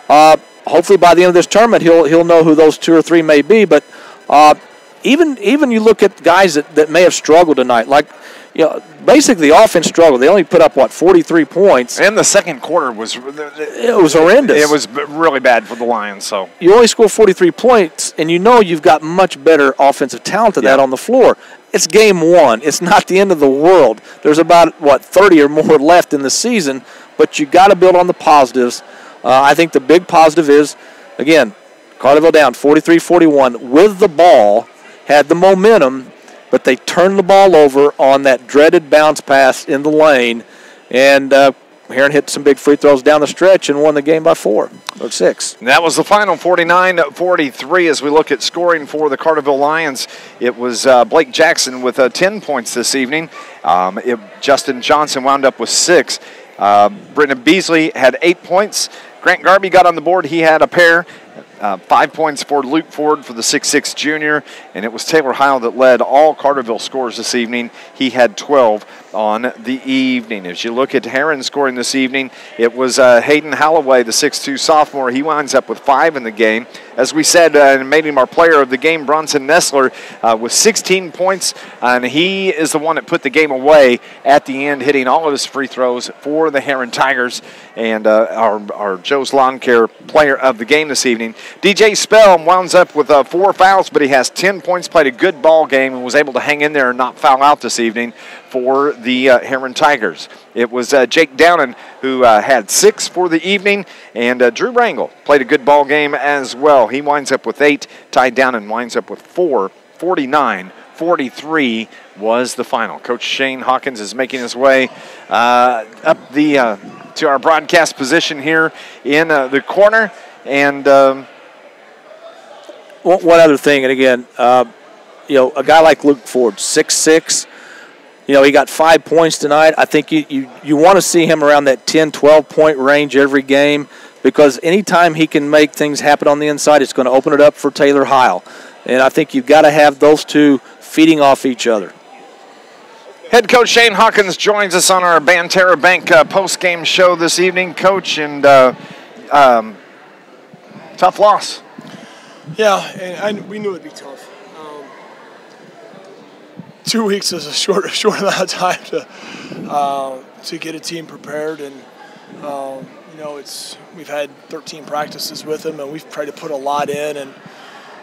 Uh, hopefully by the end of this tournament, he'll he'll know who those two or three may be. But uh, even even you look at guys that, that may have struggled tonight, like, you know, basically the offense struggled. They only put up, what, forty-three points. And the second quarter was it was horrendous. It was really bad for the Lions. So you only score forty-three points, and you know you've got much better offensive talent than yeah. that on the floor. It's game one. It's not the end of the world. There's about, what, thirty or more left in the season, but you got to build on the positives. Uh, I think the big positive is, again, Carterville down forty-three forty-one with the ball, had the momentum, but they turned the ball over on that dreaded bounce pass in the lane. And uh, Herrin hit some big free throws down the stretch and won the game by four or six. And that was the final, forty-nine forty-three. As we look at scoring for the Carterville Lions, it was uh, Blake Jackson with uh, ten points this evening. Um, it, Justin Johnson wound up with six. Uh, Brendan Beasley had eight points. Grant Garby got on the board. He had a pair. Uh, five points for Luke Ford for the six six junior, and it was Taylor Heil that led all Carterville scores this evening. He had twelve on the evening. As you look at Herrin scoring this evening, it was uh, Hayden Halloway, the six two sophomore. He winds up with five in the game. As we said, uh, and made him our player of the game, Bronson Nestler uh, with sixteen points, and he is the one that put the game away at the end, hitting all of his free throws for the Herrin Tigers, and uh, our, our Joe's Lawn Care player of the game this evening. D J Spell winds up with uh, four fouls, but he has ten points, played a good ball game, and was able to hang in there and not foul out this evening for the uh, Herrin Tigers. It was uh, Jake Downen who uh, had six for the evening, and uh, Drew Ringel played a good ball game as well. He winds up with eight. Ty Downen winds up with four. forty-nine forty-three was the final. Coach Shane Hawkins is making his way uh, up the uh, to our broadcast position here in uh, the corner, and Um, one other thing, and again, uh, you know, a guy like Luke Ford, six six, you know, he got five points tonight. I think you, you, you want to see him around that ten, twelve point range every game, because anytime he can make things happen on the inside, it's going to open it up for Taylor Heil. And I think you've got to have those two feeding off each other. Head coach Shane Hawkins joins us on our Banterra Bank uh, post-game show this evening. Coach, and uh, um, tough loss. Yeah, and I, we knew it'd be tough. Um, two weeks is a short, short amount of time to uh, to get a team prepared, and um, you know, it's we've had thirteen practices with them, and we've tried to put a lot in. And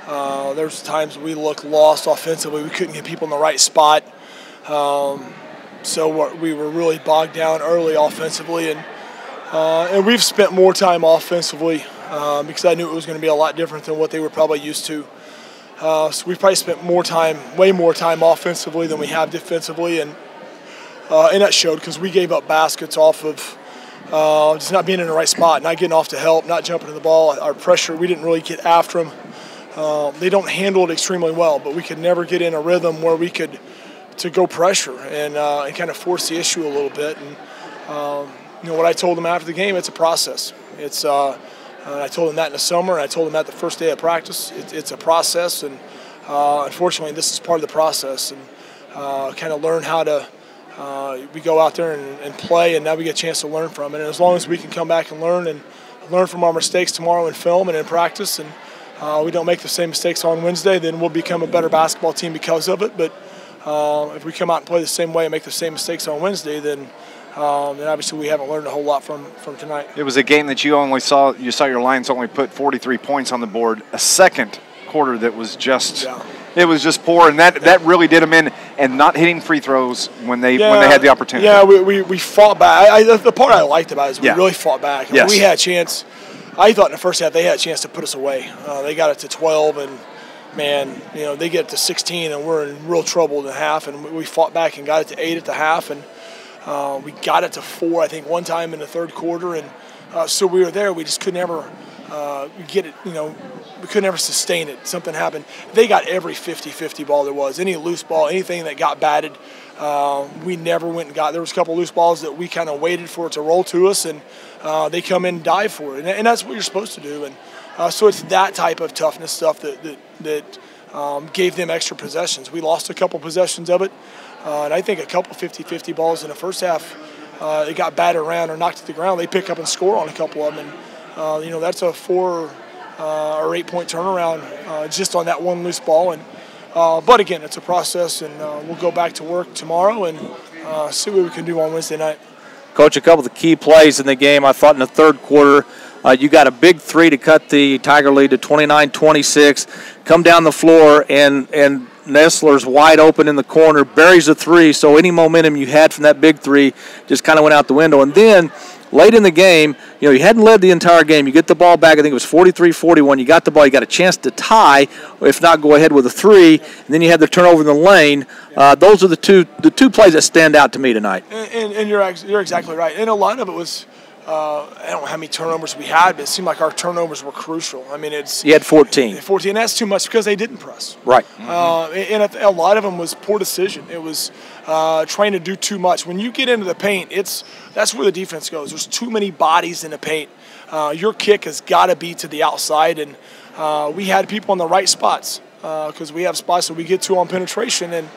uh, there's times we looked lost offensively; we couldn't get people in the right spot. Um, so we were really bogged down early offensively, and uh, and we've spent more time offensively uh, because I knew it was going to be a lot different than what they were probably used to. Uh, so we've probably spent more time, way more time offensively than we have defensively, and uh, and that showed, because we gave up baskets off of uh, just not being in the right spot, not getting off to help, not jumping to the ball. Our pressure, we didn't really get after them. Uh, they don't handle it extremely well, but we could never get in a rhythm where we could to go pressure and, uh, and kind of force the issue a little bit. And um, you know what I told them after the game, it's a process. It's uh, I told them that in the summer, and I told them that the first day of practice. It, it's a process, and uh, unfortunately this is part of the process. And uh, kind of learn how to, uh, we go out there and, and play, and now we get a chance to learn from it. And as long as we can come back and learn and learn from our mistakes tomorrow in film and in practice, and uh, we don't make the same mistakes on Wednesday, then we'll become a better basketball team because of it. But Uh, if we come out and play the same way and make the same mistakes on Wednesday, then, um, then obviously we haven't learned a whole lot from, from tonight. It was a game that you only saw, you saw your Lions only put forty-three points on the board, a second quarter that was just, yeah. It was just poor, and that, yeah. that really did them in, and not hitting free throws when they yeah. when they had the opportunity. Yeah, we, we, we fought back. I, I, the part I liked about it is we yeah. really fought back. Yes. We had a chance, I thought in the first half they had a chance to put us away. Uh, they got it to twelve, and man, you know, they get to sixteen and we're in real trouble in the half, and we fought back and got it to eight at the half, and uh, we got it to four, I think, one time in the third quarter, and uh, so we were there. We just could never uh, get it, you know, we could never sustain it. Something happened. They got every fifty fifty ball there was, any loose ball, anything that got batted. Uh, we never went and got, there was a couple loose balls that we kind of waited for it to roll to us, and uh, they come in and dive for it, and, and that's what you're supposed to do. And Uh, so it's that type of toughness stuff that that, that um, gave them extra possessions. We lost a couple possessions of it, uh, and I think a couple fifty fifty balls in the first half, uh, it got batted around or knocked to the ground. They pick up and score on a couple of them, and uh, you know, that's a four uh, or eight point turnaround uh, just on that one loose ball. And uh, but again, it's a process, and uh, we'll go back to work tomorrow and uh, see what we can do on Wednesday night. Coach, a couple of the key plays in the game, I thought in the third quarter. Uh, you got a big three to cut the Tiger lead to twenty-nine twenty-six. Come down the floor, and, and Nestler's wide open in the corner, buries a three, so any momentum you had from that big three just kind of went out the window. And then late in the game, you know, you hadn't led the entire game. You get the ball back. I think it was forty-three forty-one. You got the ball. You got a chance to tie, if not go ahead with a three, and then you had the turnover in the lane. Uh, those are the two the two plays that stand out to me tonight. And, and, and you're, you're exactly right. And a lot of it was – Uh, I don't know how many turnovers we had, but it seemed like our turnovers were crucial. I mean, it's... You had fourteen. fourteen, that's too much because they didn't press. Right. Mm-hmm. uh, and a lot of them was poor decision. It was uh, trying to do too much. When you get into the paint, it's that's where the defense goes. There's too many bodies in the paint. Uh, your kick has got to be to the outside, and uh, we had people in the right spots because uh, we have spots that we get to on penetration, and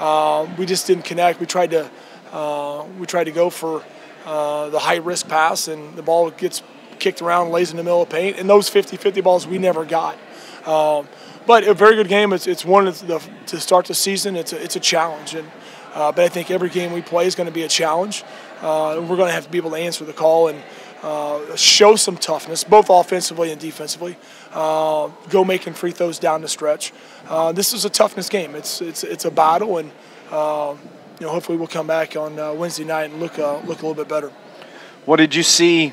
uh, we just didn't connect. We tried to, uh, we tried to go for... Uh, the high-risk pass, and the ball gets kicked around, lays in the middle of paint. And those fifty fifty balls we never got. Um, but a very good game. It's, it's one of the, to start the season. It's a, it's a challenge. And uh, but I think every game we play is going to be a challenge. Uh, and we're going to have to be able to answer the call and uh, show some toughness, both offensively and defensively. Uh, go making free throws down the stretch. Uh, this is a toughness game. It's it's it's a battle, and. Uh, You know, hopefully we'll come back on uh, Wednesday night and look uh, look a little bit better. What did you see?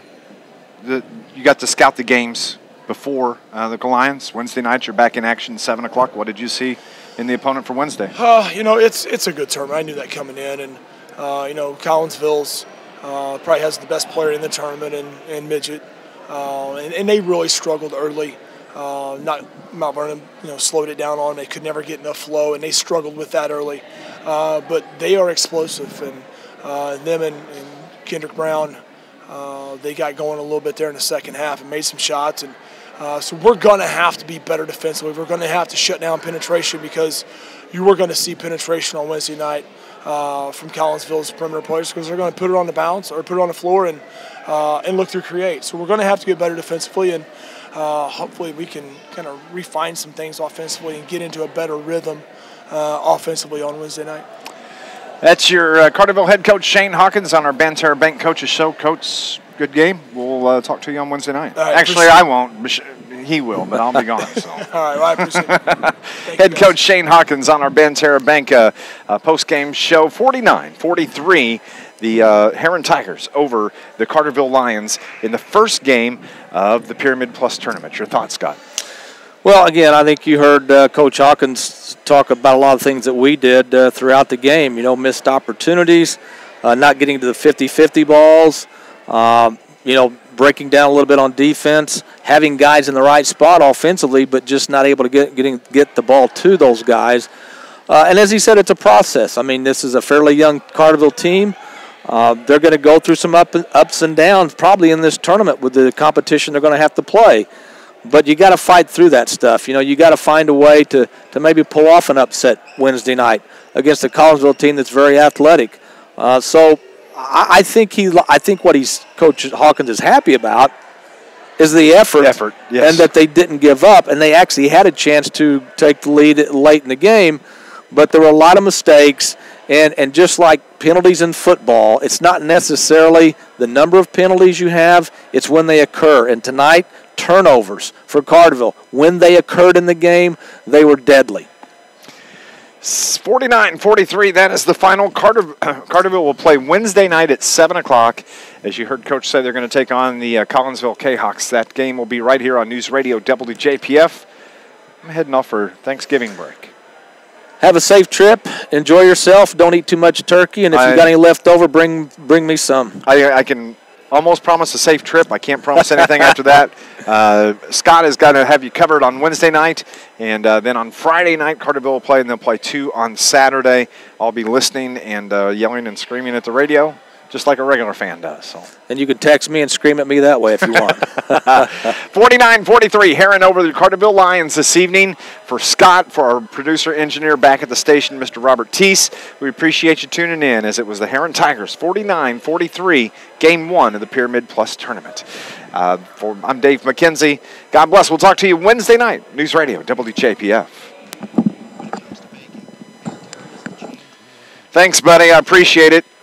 The, you got to scout the games before uh, the Lions. Wednesday night, you're back in action seven o'clock. What did you see in the opponent for Wednesday? Uh, you know, it's it's a good tournament. I knew that coming in, and uh, you know, Collinsville's uh, probably has the best player in the tournament in, in midget, uh, and, and they really struggled early. Uh, not Mount Vernon, you know, slowed it down on. They could never get enough flow, and they struggled with that early. Uh, but they are explosive, and uh, them and, and Kendrick Brown, uh, they got going a little bit there in the second half and made some shots. And uh, so we're going to have to be better defensively. We're going to have to shut down penetration, because you were going to see penetration on Wednesday night uh, from Collinsville's perimeter players, because they're going to put it on the bounce or put it on the floor and uh, and look through create. So we're going to have to get better defensively, and uh, hopefully we can kind of refine some things offensively and get into a better rhythm uh, offensively on Wednesday night. That's your uh, Carterville head coach, Shane Hawkins, on our Banterra Bank Coaches Show. Coach, good game. We'll uh, talk to you on Wednesday night. Right, actually, I won't. He will, but I'll be gone. So. All right, well, I appreciate it. Head you, coach Shane Hawkins on our Banterra Bank uh, uh, post-game show. forty-nine forty-three, the uh, Herrin Tigers over the Carterville Lions in the first game of the Pyramid Plus Tournament. Your thoughts, Scott? Well, again, I think you heard uh, Coach Hawkins talk about a lot of things that we did uh, throughout the game. You know, missed opportunities, uh, not getting to the fifty fifty balls, um, you know, breaking down a little bit on defense, having guys in the right spot offensively, but just not able to get getting, get the ball to those guys. Uh, and as he said, it's a process. I mean, this is a fairly young Carterville team. Uh, they're going to go through some up, ups and downs probably in this tournament with the competition they're going to have to play. But you got to fight through that stuff. You know, you got to find a way to, to maybe pull off an upset Wednesday night against a Collinsville team that's very athletic. Uh, so I, I think he, I think what he's Coach Hawkins is happy about is the effort, the effort yes. and that they didn't give up, and they actually had a chance to take the lead late in the game. But there were a lot of mistakes, and, and just like penalties in football, it's not necessarily the number of penalties you have, it's when they occur. And tonight, turnovers for Carterville. When they occurred in the game, they were deadly. forty-nine forty-three, that is the final. Carter, Carterville will play Wednesday night at seven o'clock. As you heard Coach say, they're going to take on the uh, Collinsville K-Hawks. That game will be right here on News Radio W J P F. I'm heading off for Thanksgiving break. Have a safe trip. Enjoy yourself. Don't eat too much turkey. And if I, you got any left over, bring bring me some. I, I can almost promise a safe trip. I can't promise anything after that. Uh, Scott is going to have you covered on Wednesday night. And uh, then on Friday night, Carterville will play, and they'll play two on Saturday. I'll be listening and uh, yelling and screaming at the radio, just like a regular fan does. So. And you can text me and scream at me that way if you want. forty-nine forty-three, Herrin over the Carterville Lions this evening. For Scott, for our producer-engineer back at the station, Mister Robert Teese, we appreciate you tuning in, as it was the Herrin Tigers, forty-nine forty-three, Game one of the Pyramid Plus Tournament. Uh, for, I'm Dave McKenzie. God bless. We'll talk to you Wednesday night, News Radio, W J P F. Thanks, buddy. I appreciate it.